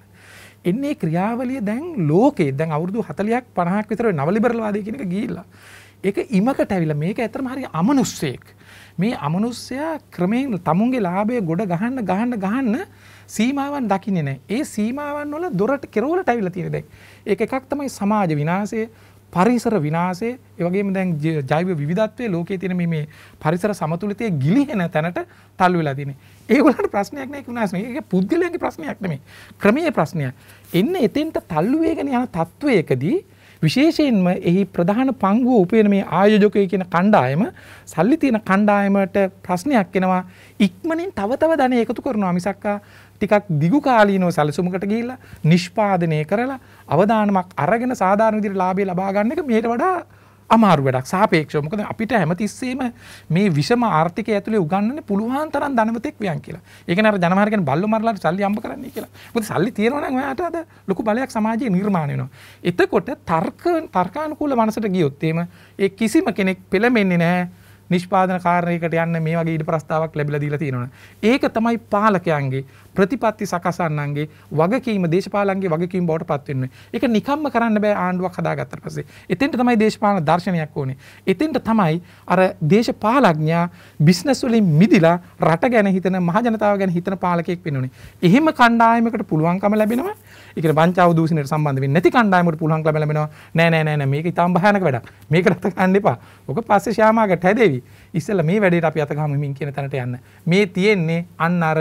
එන්නේ ක්‍රියාවලිය දැන් ලෝකේ දැන් අවුරුදු 40ක් 50ක් විතර නව ලිබරල් වාදය කියන එක ගිහිල්ලා. ඒක ඉමකට ඇවිල්ලා මේක ඇත්තටම හරිය අමනුස්සයෙක්. මේ අමනුස්සයා ක්‍රමයෙන් තමුන්ගේ ලාභය ගොඩ ගහන්න සීමාවන් දකින්නේ නැහැ. ඒ සීමාවන් වල දොරට කෙරවලට ඇවිල්ලා තියෙන දැන්. ඒක එකක් තමයි සමාජ විනාශය පරිසර විනාශය ඒ වගේම දැන් ජෛව විවිධත්වයේ ලෝකයේ තියෙන මේ පරිසර සමතුලිතයේ ගිලිහෙන තැනට තල්ලු වෙලා තියෙන්නේ. ඒගොල්ලන්ට ප්‍රශ්නයක් නෑ කිව්නාස් මේක පුද්ගලයන්ගේ ප්‍රශ්නයක් නෙමෙයි. ක්‍රමයේ ප්‍රශ්නයක්. එන්න එතෙන්ට තල්ලු වේගෙන යන තත්වයකදී විශේෂයෙන්ම එහි ප්‍රධාන පංගුව උපයන මේ ආයෝජකය කියන කණ්ඩායම සල්ලි තියෙන කණ්ඩායමට ප්‍රශ්නයක් එනවා. ඉක්මනින් තව ධනෙ එකතු කරනවා මිසක් ටිකක් දිගු කාලීනව සැලසුමකට ගිහිල්ලා නිෂ්පාදනය කරලා අවදානමක් අරගෙන සාධාරණ විදිහට ලාභය ලබා ගන්න එක මෙහෙට වඩා අමාරු වැඩක් සාපේක්ෂව. මොකද අපිට හැමතිස්සෙම මේ විෂම ආර්ථිකය ඇතුලේ උගන්වන්නේ පුළුවන් තරම් ධනවතෙක් වියන් කියලා. ඒ කියන්නේ අර ජනමාර කියන බල්ලෝ මරලාට සල්ලි අම්බ කරන්නේ කියලා. මොකද සල්ලි තියෙනවා නම් ඔයාට අද ලොකු බලයක් සමාජයේ නිර්මාණය වෙනවා. එතකොට තර්කානුකූල මනසට ගියොත් එහෙම ඒ කිසිම කෙනෙක් පෙළඹෙන්නේ නැහැ නිෂ්පාදන කාර්යයකට යන්න මේ වගේ ඊට ප්‍රස්තාවක් ලැබිලා දීලා තියෙනවා. ඒක තමයි පාලකයන්ගේ ප්‍රතිපත්ති සකසන්නන්ගේ වගකීම දේශපාලනගේ වගකීම බවට පත් වෙන්නේ. ඒක නිකම්ම කරන්න බෑ ආණ්ඩුවක් හදාගත්තට පස්සේ. එතෙන්ට තමයි දේශපාලන දර්ශනයක් ඕනේ. එතෙන්ට තමයි අර දේශපාලඥයා බිස්නස් වලින් මිදිලා රට ගැන හිතන මහ ජනතාව ගැන හිතන පාලකයෙක් වෙන්න ඕනේ. එහෙම කණ්ඩායමකට පුළුවන්කම ලැබෙනවා. ඒ කියන්නේ වංචාව දූෂණයට සම්බන්ධ වෙන්නේ නැති කණ්ඩායමකට පුළුවන්කම ලැබෙනවා. නෑ මේක ඊටාම් භයානක වැඩක්. මේක රට ගන්න එපා. ඔක පස්සේ ශාමාකට හැදෙවි. ඉස්සෙල්ලා මේ වැඩේට අපි අත ගහමු මින් කියන තැනට යන්න. මේ තියෙන්නේ අන්න අර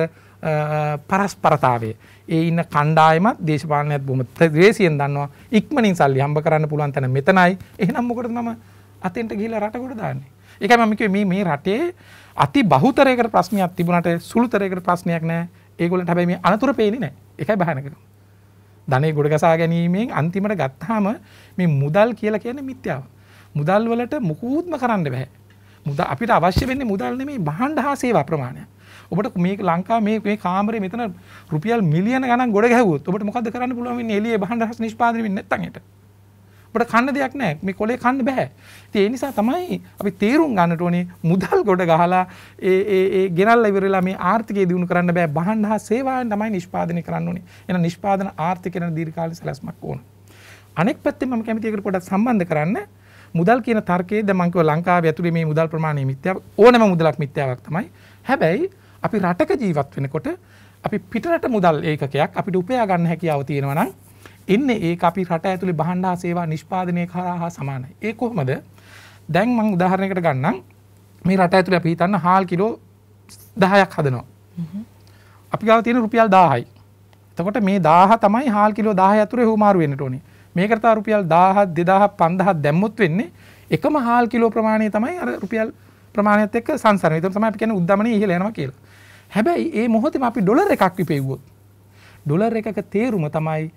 පරස්පරතාවය. ඒ ඉන්න කණ්ඩායමත් දේශපාලනයත් බොහොම ද්වේෂයෙන් දන්නවා. ඉක්මනින් සල්ලි හම්බ කරන්න පුළුවන් තැන මෙතනයි. එහෙනම් මොකටද මම අතෙන්ට ගිහිල්ලා රට ගොඩ දාන්නේ? ඒකයි මම කිව්වේ මේ රටේ අති බහුතරයකට ප්‍රශ්නයක් තිබුණාට සුළුතරයකට ප්‍රශ්නයක් නැහැ. ඒගොල්ලන්ට හැබැයි මේ අනතුරු පේන්නේ නැහැ. ඒකයි බහනකම. ධනෙ ගොඩ ගසා ගැනීමෙන් අන්තිමට ගත්තාම මේ මුදල් කියලා කියන්නේ මිත්‍යාව. මුදල් වලට මුකුත්ම කරන්න බෑ. මුදල් අපිට අවශ්‍ය වෙන්නේ මුදල් නෙමෙයි භාණ්ඩ හා සේවා ප්‍රමාණය. ඔබට මේක ලංකාව මේ කාමරේ මෙතන රුපියල් මිලියන ගණන් ගොඩ ගැහුවොත් ඔබට මොකද්ද කරන්න පුළුවන් වෙන්නේ? එළියේ භාණ්ඩ හා නිෂ්පාදනය වෙන්නේ නැත්නම් ඒකට. ඔබට කන්න දෙයක් නැහැ. මේ කොලේ කන්න බෑ. ඉතින් ඒ නිසා තමයි අපි තීරුම් ගන්නට ඕනේ මුදල් ගොඩ ගහලා ඒ ගෙනල්ලා ඉවරලා මේ ආර්ථිකය දියුණු කරන්න බෑ. භාණ්ඩ හා සේවායන් තමයි නිෂ්පාදනය කරන්න ඕනේ. එහෙනම් නිෂ්පාදන ආර්ථිකය ගැන දීර්ඝකාලීන සැලැස්මක් ඕන. අනෙක් පැත්තෙන් මම කැමති එකට පොඩ්ඩක් සම්බන්ධ කරන්න මුදල් කියන තර්කයේද මම කිව්වා ලංකාවේ ඇතුලේ මේ මුදල් ප්‍රමාණය මිත්‍යාවක්. ඕනෑම මුදලක් මිත්‍යාවක් තමයි. හැබැයි අපි රටක ජීවත් වෙනකොට අපි පිටරට මුදල් ඒකකයක් අපිට උපයා ගන්න හැකියාව තියෙනවා නම් එන්නේ ඒක අපි රට ඇතුලේ භාණ්ඩ හා සේවා නිෂ්පාදනය කරා සමානයි. ඒ කොහොමද? දැන් මම උදාහරණයකට ගන්නම්. මේ රට ඇතුලේ අපි හිතන්න හාල් කිලෝ 10ක් හදනවා. අපි ගාව තියෙන රුපියල් 1000යි. එතකොට මේ 1000 තමයි හාල් කිලෝ 10 ඇතුලේ හුමාරු වෙන්නට ඕනේ. මේකට තව රුපියල් 1000 2000 5000 දැම්මුත් වෙන්නේ එකම හාල් කිලෝ ප්‍රමාණය තමයි අර රුපියල් ප්‍රමාණයත් එක්ක සංසරණය. ඒක තමයි අපි කියන්නේ උද්දමනයේ ඉහළ යනවා කියලා. හැබැයි මේ මොහොතේම අපි ඩොලර් එකක් විපෙව්වොත් ඩොලර් එකක තේරුම තමයි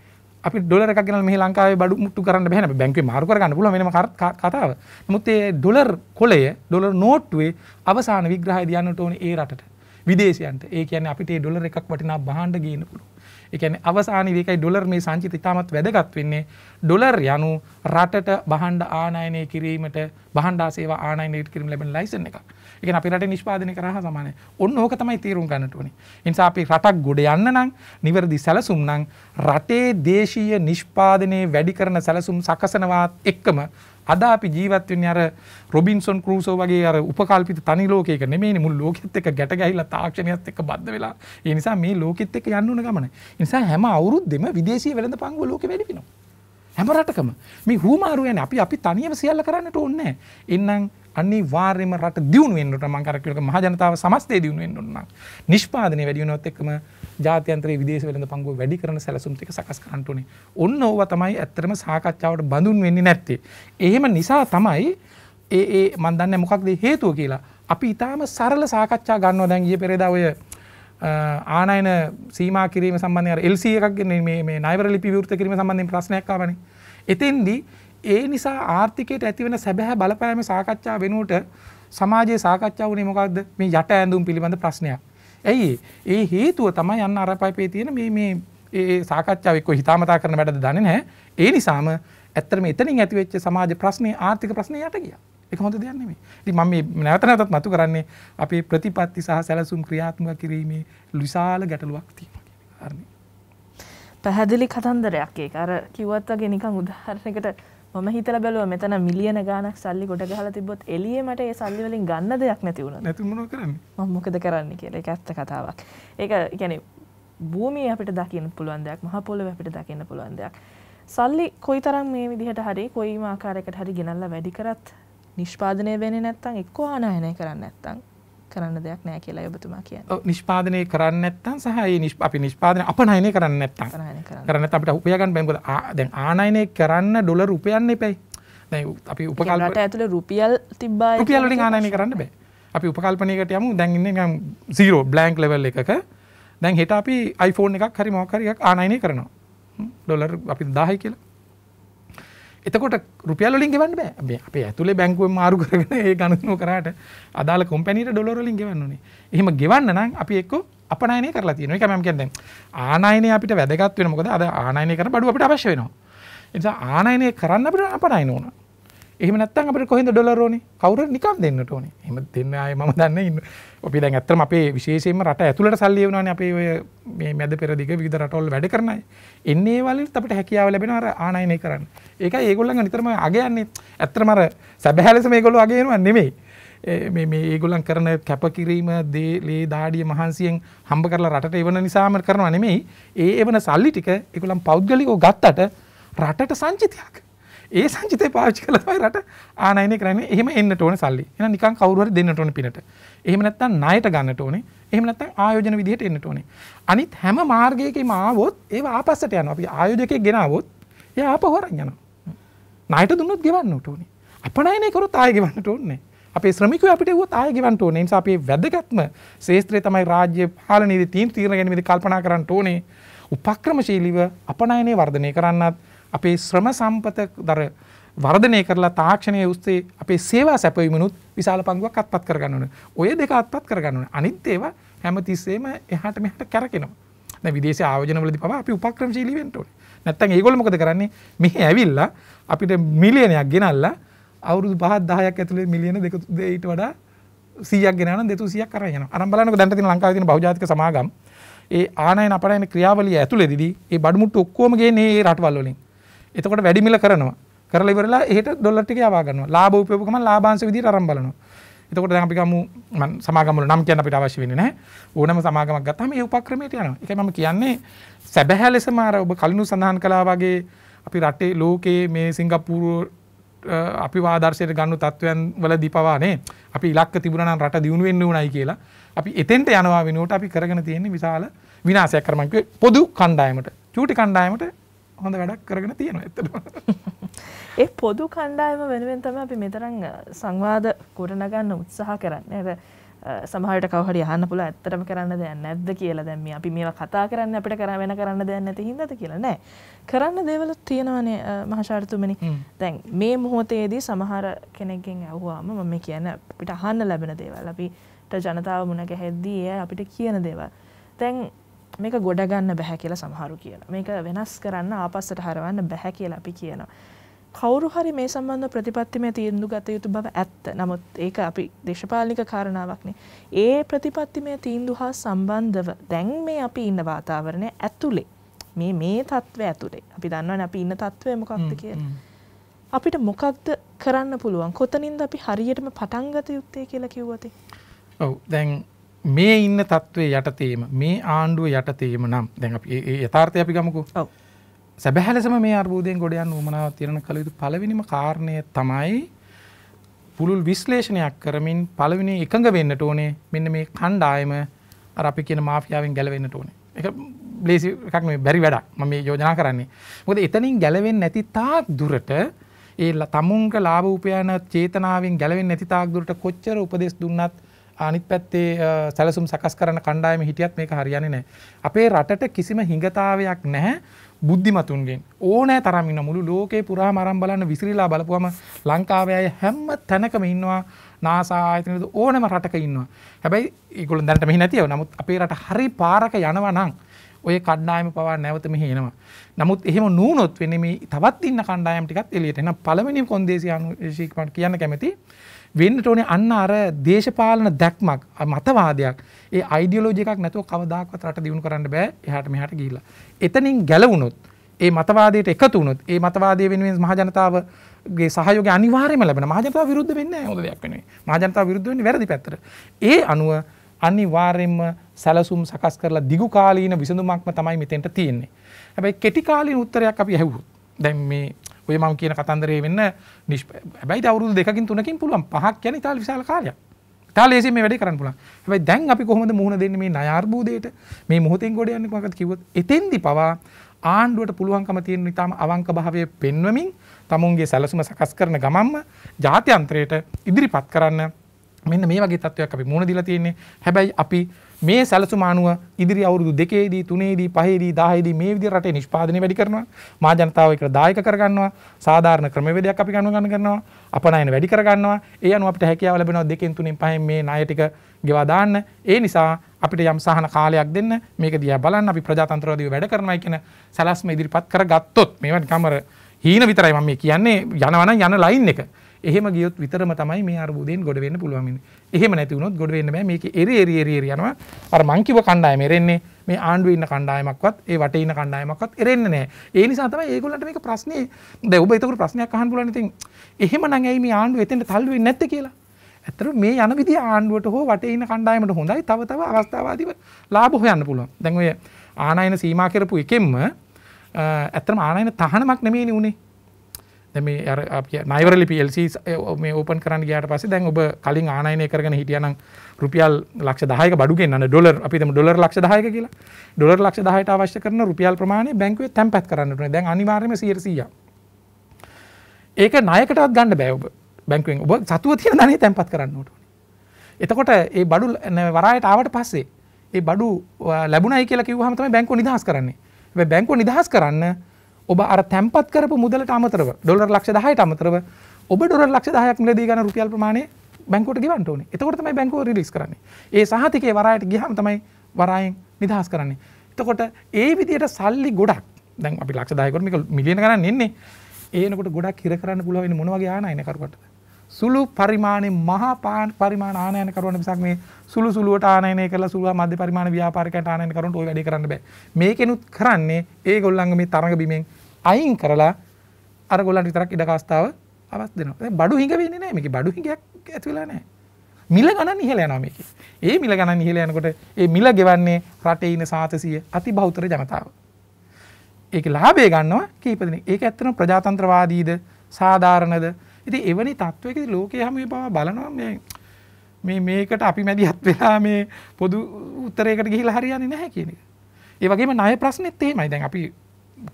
අපි ඩොලර් එකක් ගෙනල්ලා මෙහි ලංකාවේ බඩු මුට්ටු කරන්න බෑ නේද? බැංකුවේ මාරු කරගන්න පුළුවන් වෙනම කතාව. නමුත් මේ ඩොලර් කොළය ඩොලර් නෝට්ටුවේ අවසාන විග්‍රහය දියන්නට ඕනේ ඒ රටට විදේශයන්ට. ඒ කියන්නේ අපිට මේ ඩොලර් එකක් වටිනා භාණ්ඩ ගේන්න පුළුවන්. ඒ කියන්නේ අවසානයේ මේකයි ඩොලර් මේ සංචිත ඉතාමත් වැදගත් වෙන්නේ ඩොලර් යනු රටට භාණ්ඩ ආනයනය කිරීමට භාණ්ඩ සේවා ආනයනය කිරීම ලැබෙන ලයිසන් එකක්. ඒ කියන්නේ අපේ රටේ නිෂ්පාදනය කරා සමානයි. ඔන්න ඕක තමයි තීරුම් ගන්නට ඕනේ. ඒ නිසා අපි රටක් ගොඩ යන්න නම් නිවැරදි සැලසුම් නම් රටේ දේශීය නිෂ්පාදනයේ වැඩි කරන සැලසුම් සකසනවත් එක්කම අද අපි ජීවත් වෙන්නේ අර රොබින්සන් ක්‍රූසෝ වගේ අර උපකල්පිත තනි ලෝකයක නෙමෙයිනේ. මුළු ලෝකෙත් එක්ක ගැට ගැහිලා තාක්ෂණයත් එක්ක බද්ධ වෙලා. ඒ නිසා මේ ලෝකෙත් එක්ක යන්න ඕන ගමන. ඒ නිසා හැම අවුරුද්දෙම විදේශීය වෙළඳ පංගුව ලෝකෙ වැඩි වෙනවා. හැම රටකම මේ හුමාරු යන්නේ අපි තනියම සියල්ල කරන්නට ඕනේ නැහැ. එන්නම් අනිවාර්යයෙන්ම රට දියුණු වෙන්න ඕන. මම කර කිව්වක මහ ජනතාව සමස්තය දියුණු වෙන්න ඕන නම් නිෂ්පාදනය වැඩි වෙනවත් එක්කම ජාත්‍යන්තරයේ විදේශ වෙළඳ පංගුව වැඩි කරන සැලසුම් ටික සකස් කරන්න ඕනේ. ඔන්න ඕවා තමයි ඇත්තටම සාකච්ඡාවට බඳුන් වෙන්නේ නැත්තේ. එහෙම නිසා තමයි ඒ මන් දන්නේ මොකක්ද හේතුව කියලා. අපි ඊටාම සරල සාකච්ඡා ගන්නවා. දැන් ඊයේ පෙරේදා ඔය ආනයන සීමා කිරීම සම්බන්ධයෙන් අර LC එකක් මේ ණයවර ලිපි විවෘත කිරීම සම්බන්ධයෙන් ප්‍රශ්නයක් ආවනේ. එතෙන්දී ඒ නිසා ආර්ථිකයට ඇතිවෙන සැබෑ බලපෑම සාකච්ඡා වෙනුවට සමාජයේ සාකච්ඡා වුණේ මොකක්ද? මේ යට ඇඳුම් පිළිබඳ ප්‍රශ්නයක්. ඇයි ඒ හේතුව තමයි යන්න අරපයිපේ තියෙන මේ ඒ සාකච්ඡාව එක්ක හිතාමතා කරන වැඩද දන්නේ නැහැ. ඒ නිසාම ඇත්තටම එතනින් ඇතිවෙච්ච සමාජ ප්‍රශ්නේ ආර්ථික ප්‍රශ්නේ යට ගියා. ඒක හොඳ දෙයක් නෙමෙයි. ඉතින් මම මේ නැවත නැවතත් මතු කරන්නේ අපේ ප්‍රතිපත්ති සහ සැලසුම් ක්‍රියාත්මක කිරීමේ විශාල ගැටලුවක් තියෙනවා කියන කාරණේ. පැහැදිලි කතන්දරයක් ඒක. අර කිව්වත් වගේ නිකන් උදාහරණයකට මම හිතලා බැලුවා මෙතන මිලියන ගාණක් සල්ලි ගොඩ ගහලා තිබ්බොත් එළියේ මට ඒ සල්ලි වලින් ගන්න දෙයක් නැති වුණා. නැති මොනව කරන්නේ? මම මොකද කරන්නේ කියලා. ඒක ඇත්ත කතාවක්. ඒක කියන්නේ භූමියේ අපිට දකින්න පුළුවන් දෙයක්, මහ පොළොවේ අපිට දකින්න පුළුවන් දෙයක්. සල්ලි කොයිතරම් මේ විදිහට හරි කොයිම ආකාරයකට හරි ගෙනල්ලා වැඩි කරත් නිෂ්පාදනය වෙන්නේ නැත්නම් එක්ක ආනයනය කරන්නේ නැත්නම් කරන්න දෙයක් නැහැ කියලා ඔබතුමා කියන්නේ. ඔව් නිෂ්පාදනය කරන්නේ නැත්නම් සහ අපි නිෂ්පාදනය අපනයනය කරන්නේ නැත්නම් කරන්නේ අපිට උපයා ගන්න බෑ. මොකද දැන් ආනයනය කරන්න ඩොලර් උපයන්න එපයි. දැන් අපි උපකල්පන රට ඇතුලේ රුපියල් තිබ්බායි. රුපියල් වලින් ආනයනය කරන්න බෑ. අපි උපකල්පනයකට යමු. දැන් ඉන්නේ නිකන් 0 බ්ලැන්ක් ලෙවල් එකක. දැන් හෙට අපි iPhone එකක් හරි මොකක් හරි එකක් ආනයනය කරනවා. ඩොලර් අපි 1000යි කියලා. එතකොට රුපියල් වලින් ගෙවන්න බෑ. අපේ ඇතුලේ බැංකුවෙන් මාරු කරගෙන ඒ ගණන කරාට අදාළ කම්පැනිට ඩොලර් වලින් ගෙවන්න ඕනේ. එහෙම ගෙවන්න නම් අපි එක්ක අපනයනය කරලා තියෙනවා. ඒකයි මම කියන්නේ දැන් ආනයනය අපිට වැදගත් වෙන මොකද අද ආනයනය කරන බඩු අපිට අවශ්‍ය වෙනවා. ඒ නිසා ආනයනය කරන්න අපිට අපනයන ඕන. එහෙම නැත්නම් අපිට කොහෙන්ද ඩොලර් ඕනේ? කවුරු නිකම් දෙන්නට ඕනේ. එහෙම දෙන්න ආයේ මම දන්නේ ඉන්න. අපි දැන් ඇත්තටම අපේ විශේෂයෙන්ම රට ඇතුළට සල්ලි එවනවානේ අපේ ඔය මේ මැද පෙරදිග විවිධ රටවල වැඩ කරන අය. එන්නේ වලින් අපිට හැකියාව ලැබෙනවා අර ආනයනය කරන්න. ඒකයි ඒගොල්ලන් නිතරම අගයන්නේ. ඇත්තටම අර සැබෑලස මේගොල්ලෝ අගයනවා නෙමෙයි. මේ ඒගොල්ලන් කරන කැපකිරීම දේ දාඩිය මහන්සියෙන් හම්බ කරලා රටට එවන නිසාම කරනවා නෙමෙයි. ඒ එවන සල්ලි ටික ඒගොල්ලන් පෞද්ගලිකව ගත්තට රටට සංචිතයක්. ඒ සංචිතේ පාවිච්චි කළා තමයි රට ආනයනය කරන්නේ. එහෙම එන්නට ඕනේ සල්ලි. එහෙනම් නිකන් කවුරු හරි දෙන්නට ඕනේ පිනට. එහෙම නැත්නම් ණයට ගන්නට ඕනේ. එහෙම නැත්නම් ආයෝජන විදිහට එන්නට ඕනේ. අනිත් හැම මාර්ගයකම ආවොත් ඒව ආපස්සට යනවා. අපි ආයෝජකයෙක් ගෙනාවොත් එයා ආපහු හොරන් යනවා. ණයට දුන්නොත් ගෙවන්න ඕනේ. අපණයනේ කරොත් ආයෙ ගෙවන්නට ඕනේ. අපේ ශ්‍රමිකයෝ අපිට එවුවත් ආයෙ ගෙවන්න ඕනේ. ඒ නිසා අපේ වැදගත්ම ශාස්ත්‍රය තමයි රාජ්‍ය පාලනයේදී තීරණ ගැනීමේදී කල්පනා කරන්න ඕනේ. උපක්‍රමශීලීව අපනයනය වර්ධනය කරන්නත් අපේ ශ්‍රම සම්පත දර වර්ධනය කරලා තාක්ෂණයේ උස්සේ අපේ සේවා සැපයීමනුත් විශාල පංගුවක් අත්පත් කරගන්න ඕනේ. ඔය දෙක අත්පත් කරගන්න ඕනේ. අනිත් ඒවා හැමතිස්සෙම එහාට මෙහාට කරකිනවා. දැන් විදේශ ආයෝජනවලදී පවා අපි උපක්‍රමශීලී වෙන්න ඕනේ. නැත්තම් ඒගොල්ලෝ මොකද කරන්නේ? මෙහි ඇවිල්ලා අපිට මිලියනයක් ගෙනල්ලා අවුරුදු 5-10ක් ඇතුලේ මිලියන 2 ඊට වඩා 100ක් ගෙනාන 200ක් කරන් යනවා. අරන් බලන්නකො දැන් තියෙන ලංකාවේ තියෙන බහුජාතික සමාගම් ඒ ආනයන අපනයන ක්‍රියාවලිය ඇතුලේදී ඒ බඩු මුට්ටු ඔක්කොම ගේන්නේ ඒ රටවල් වලින්. එතකොට වැඩි මිල කරනවා. කරලා ඉවරලා එහෙට ඩොලර් ටික යවා ගන්නවා. ලාභ උපයෝග ගමන් ලාභාංශ විදිහට අරන් බලනවා. එතකොට දැන් අපි ගමු මම සමාගම් වල නම් කියන්න අපිට අවශ්‍ය වෙන්නේ නැහැ. ඕනම සමාගමක් ගත්තාම මේ උපක්‍රමයට යනවා. ඒකයි මම කියන්නේ සැබෑ ලෙසම අර ඔබ කලිනුත් සඳහන් කළා වගේ අපි රටේ ලෝකයේ මේ සිංගප්පූරුව අපි ආදර්ශයට ගන්න තත්වයන් වල දීපවානේ අපි ඉලක්ක තිබුණා නම් රට දියුණු වෙන්න උණයි කියලා අපි එතෙන්ට යනවා වෙනුවට අපි කරගෙන තියෙන විශාල විනාශයක් කරමන් කිව්වේ පොදු කණ්ඩායමට චූටි කණ්ඩායමට හොඳ වැඩක් කරගෙන තියෙනවා ඇත්තටම ඒ පොදු කණ්ඩායම වෙනුවෙන් තමයි අපි මෙතරම් සංවාද ගොඩ නගන්න උත්සාහ කරන්නේ අර සමහරවිට කවහරි අහන්න පුළුවන් ඇත්තටම කරන්න දෙයක් නැද්ද කියලා දැන් මේ අපි මේවා කතා කරන්නේ අපිට කරා වෙන කරන්න දෙයක් නැති හින්දාද කියලා නෑ කරන්න දේවල් තියෙනවානේ මහාචාර්යතුමනි. දැන් මේ මොහොතේදී සමහර කෙනෙක්ගෙන් අහුවාම මම කියන්නේ අපිට අහන්න ලැබෙන දේවල් අපිට ජනතාව මුණ ගැහෙද්දී ඒ අපිට කියන දේවල්. දැන් මේක ගොඩ ගන්න බෑ කියලා සමහරු කියනවා. මේක වෙනස් කරන්න ආපස්සට හරවන්න බෑ කියලා අපි කියනවා. කවුරු හරි මේ සම්බන්ධ ප්‍රතිපත්තිමය තීන්දුව ගත යුතු බව ඇත්ත. නමුත් ඒක අපි දේශපාලනික කාරණාවක්නේ. ඒ ප්‍රතිපත්තිමය තීන්දුව හා සම්බන්ධව දැන් මේ අපි ඉන්න වාතාවරණය ඇතුලේ මේ තත්ත්වය ඇතුලේ අපි දන්නවනේ අපි ඉන්න තත්ත්වය මොකක්ද කියලා. අපිට මොකක්ද කරන්න පුළුවන්? කොතනින්ද අපි හරියටම පටන් ගත යුත්තේ කියලා කිව්වොත්? ඔව් දැන් මේ ඉන්න තත්ත්වයේ යටතේම මේ ආණ්ඩුව යටතේම නම් දැන් අපි ඒ යථාර්ථය අපි ගමුකෝ. ඔව්. සැබෑලෙසම මේ අර්බුදයෙන් ගොඩ යන උමනාවක් තිරණ කළ යුතු පළවෙනිම කාරණය තමයි පුළුල් විශ්ලේෂණයක් කරමින් පළවෙනි එකඟ වෙන්නට ඕනේ මෙන්න මේ කණ්ඩායම අර අපි කියන මාෆියාවෙන් ගැලවෙන්නට ඕනේ. ඒක ලේසි එකක් නෙමෙයි බැරි වැඩක් මම මේ යෝජනා කරන්නේ. මොකද එතනින් ගැලවෙන්නේ නැති තාක් දුරට ඒ තමුන්ගේ ලාභ උපයන චේතනාවෙන් ගැලවෙන්නේ නැති තාක් දුරට කොච්චර උපදෙස් දුන්නත් අනිත් පැත්තේ සැලසුම් සකස් කරන කණ්ඩායම හිටියත් මේක හරියන්නේ නැහැ. අපේ රටට කිසිම හිඟතාවයක් නැහැ බුද්ධිමතුන්ගෙන්. ඕනෑ තරම් ඉන්න මුළු ලෝකේ පුරාම අරන් බලන්න විසිරීලා බලපුවම ලංකාවේ අය හැම තැනකම ඉන්නවා. නාසා ආයතනවල ඕනම රටක ඉන්නවා. හැබැයි ඒගොල්ලන් දැනට මෙහි නැතිව. නමුත් අපේ රට හරි පාරක යනවා නම් ඔය කණ්ඩායම පවා නැවත මෙහි එනවා. නමුත් එහෙම නුනොත් වෙන්නේ මේ තවත් ඉන්න කණ්ඩායම් ටිකත් එළියට. එහෙනම් පළවෙනිම කොන්දේසි අනුශීක්ෂණ කියන්න කැමති වෙන්නට ඕනේ අන්න අර දේශපාලන දැක්මක් මතවාදයක් ඒ අයිඩියොලොජි එකක් නැතුව කවදාකවත් රට දියුණු කරන්න බෑ එහාට මෙහාට ගිහිල්ලා. එතනින් ගැලවුණොත් ඒ මතවාදයට එකතු වුණොත් ඒ මතවාදයේ වෙනුවෙන් මහ ජනතාවගේ සහයෝගය අනිවාර්යයෙන්ම ලැබෙනවා. මහ ජනතාව විරුද්ධ වෙන්නේ නැහැ හොඳ දෙයක් වෙනුවෙන්. මහ ජනතාව විරුද්ධ වෙන්නේ වැරදි පැත්තට. ඒ අනුව අනිවාර්යයෙන්ම සැලසුම් සකස් කරලා දිගු කාලීන විසඳුමක්ම තමයි මෙතෙන්ට තියෙන්නේ. හැබැයි කෙටි කාලීන උත්තරයක් අපි ඇහුවොත් දැන් මේ ඔය මම කියන කතන්දරේ වෙන්න හැබැයි අවුරුදු 2කින් 3කින් පුළුවන් 5ක් කියන්නේ ඉතාලි විශාල කාලයක්. ඉතාලියෙන් මේ වැඩේ කරන්න පුළුවන්. හැබැයි දැන් අපි කොහොමද මුහුණ දෙන්නේ මේ ණය ආර්බුදයට? මේ මොහොතෙන් ගොඩ යන්නේ මොකක්ද කිව්වොත් එතෙන්දි පවා ආණ්ඩුවට පුළුවන්කම තියෙන ඉතාලම අවංක භාවයේ පෙන්වමින් තමුන්ගේ සැලසුම සකස් කරන ගමන්ම ජාත්‍යන්තරයට ඉදිරිපත් කරන්න මෙන්න මේ වගේ තත්ත්වයක් අපි මුහුණ දීලා තියෙන්නේ. හැබැයි අපි මේ සැලසුම අනුව ඉදිරි අවුරුදු 2ේදී 3ේදී 5ේදී 10ේදී මේ විදිහට රටේ නිෂ්පාදනය වැඩි කරනවා. මහ ජනතාව එකට දායක කරගන්නවා. සාධාරණ ක්‍රමවේදයක් අපි ගණන් කරනවා. අපනයන වැඩි කරගන්නවා. ඒ අනුව අපිට හැකියාව ලැබෙනවා 2න් 3න් 5න් මේ ණය ටික ගෙවා දාන්න. ඒ නිසා අපිට යම් සහන කාලයක් දෙන්න. මේක දිහා බලන්න අපි ප්‍රජාතන්ත්‍රවාදීව වැඩ කරනවා කියන සැලැස්ම ඉදිරිපත් කරගත්තොත් මේවා නිකම්ම හීන විතරයි මම කියන්නේ යනවා නම් යන ලයින් එක. එහෙම ගියොත් විතරම තමයි මේ අර්බුදයෙන් ගොඩ වෙන්න පුළුවන් වෙන්නේ. එහෙම නැති වුණොත් ගොඩ වෙන්න බෑ. මේකේ එරි යනවා. අර මං කිව්ව කණ්ඩායම එරෙන්නේ මේ ආණ්ඩුවේ ඉන්න කණ්ඩායමක්වත් ඒ වටේ ඉන්න කණ්ඩායමක්වත් එරෙන්නේ නැහැ. ඒ නිසා තමයි ඒගොල්ලන්ට මේක ප්‍රශ්නේ. දැන් ඔබ ඒකට ප්‍රශ්නයක් අහන්න පුළුවන්. ඉතින් එහෙමනම් ඇයි මේ ආණ්ඩුව එතෙන්ට තල්ලු වෙන්නේ නැත්තේ කියලා. ඇත්තට මේ යන විදිය ආණ්ඩුවට හෝ වටේ ඉන්න කණ්ඩායමට හොඳයි. තව තව අවස්ථාවාදීව ලාභ හොයන්න පුළුවන්. දැන් ඔය ආනයන සීමා කරපු එකෙන්ම ඇත්තටම ආනයන තහනමක් නෙමෙයි උනේ. දැන් මේ අර අපි නයිවරලි PLC මේ ඕපන් කරන්න ගියාට පස්සේ දැන් ඔබ කලින් ආනයනය කරගෙන හිටියානම් රුපියල් ලක්ෂ 10ක බඩු ගෙන්නන ඩොලර් අපි හිතමු ඩොලර් ලක්ෂ 10ක කියලා. ඩොලර් ලක්ෂ 10ට අවශ්‍ය කරන රුපියල් ප්‍රමාණය බැංකුවේ තැන්පත් කරන්න ඕනේ. දැන් අනිවාර්යයෙන්ම 100%ක්. ඒක ණයකටවත් ගන්න බෑ ඔබ. බැංකුවෙන් ඔබ සතුව තියෙන ධනෙ තැන්පත් කරන්න ඕනේ. එතකොට මේ බඩු වරායට ආවට පස්සේ මේ බඩු ලැබුණයි කියලා කිව්වහම තමයි බැංකුව නිදහස් කරන්නේ. හැබැයි බැංකුව නිදහස් කරන්න ඔබ අර තැන්පත් කරපු මුදලට අමතරව ඩොලර් ලක්ෂ 10ට අමතරව ඔබ ඩොලර් ලක්ෂ 10ක් මිලදී ගන්න රුපියල් ප්‍රමාණය බැංකුවට ගෙවන්න ඕනේ. එතකොට තමයි බැංකුව රිලීස් කරන්නේ. ඒ සහතිකේ වරායට ගියහම තමයි වරායෙන් නිදහස් කරන්නේ. එතකොට ඒ විදිහට සල්ලි ගොඩක් දැන් අපි ලක්ෂ 10 කට මේක මිලියන ගණන් එන්නේ. ඒනකොට ගොඩක් හිර කරන්න පුළුවන් වෙන්නේ මොන වගේ ආනයන කරුවටද? සුළු පරිමාණේ මහා පරිමාණ ආනයන කරුවන්ට මිසක් මේ සුළුවට ආනයනය කරලා සුළු මධ්‍ය පරිමාණ ව්‍යාපාරිකයන්ට ආනයන කරුවන්ට ওই වැඩේ කරන්න බෑ. මේකෙනුත් කරන්නේ ඒගොල්ලන්ගේ මේ තරඟ බිමෙන් අයින් කරලා අර ගොල්ලන්ට විතරක් ඉඩ කාස්තාව අවස් දෙනවා. දැන් බඩු හිඟ වෙන්නේ නැහැ. මේකේ බඩු හිඟයක් ඇති වෙලා නැහැ. මිල ගණන් ඉහළ යනවා මේකේ. ඒ මිල ගණන් ඉහළ යනකොට ඒ මිල ගෙවන්නේ රටේ ඉන 700 අතිබහුතර ජනතාව. ඒක ලාභය ගන්නවා කීප දෙනෙක්. ඒක ඇත්තටම ප්‍රජාතන්ත්‍රවාදීද සාධාරණද? ඉතින් එවැනි තත්වයකදී ලෝකයේ හැම වෙලාවෙම බලනවා මේ මේකට අපි මැදිහත් වෙලා මේ පොදු උත්තරයකට ගිහිලා හරියන්නේ නැහැ කියන එක. ඒ වගේම ණය ප්‍රශ්නෙත් එහෙමයි. දැන් අපි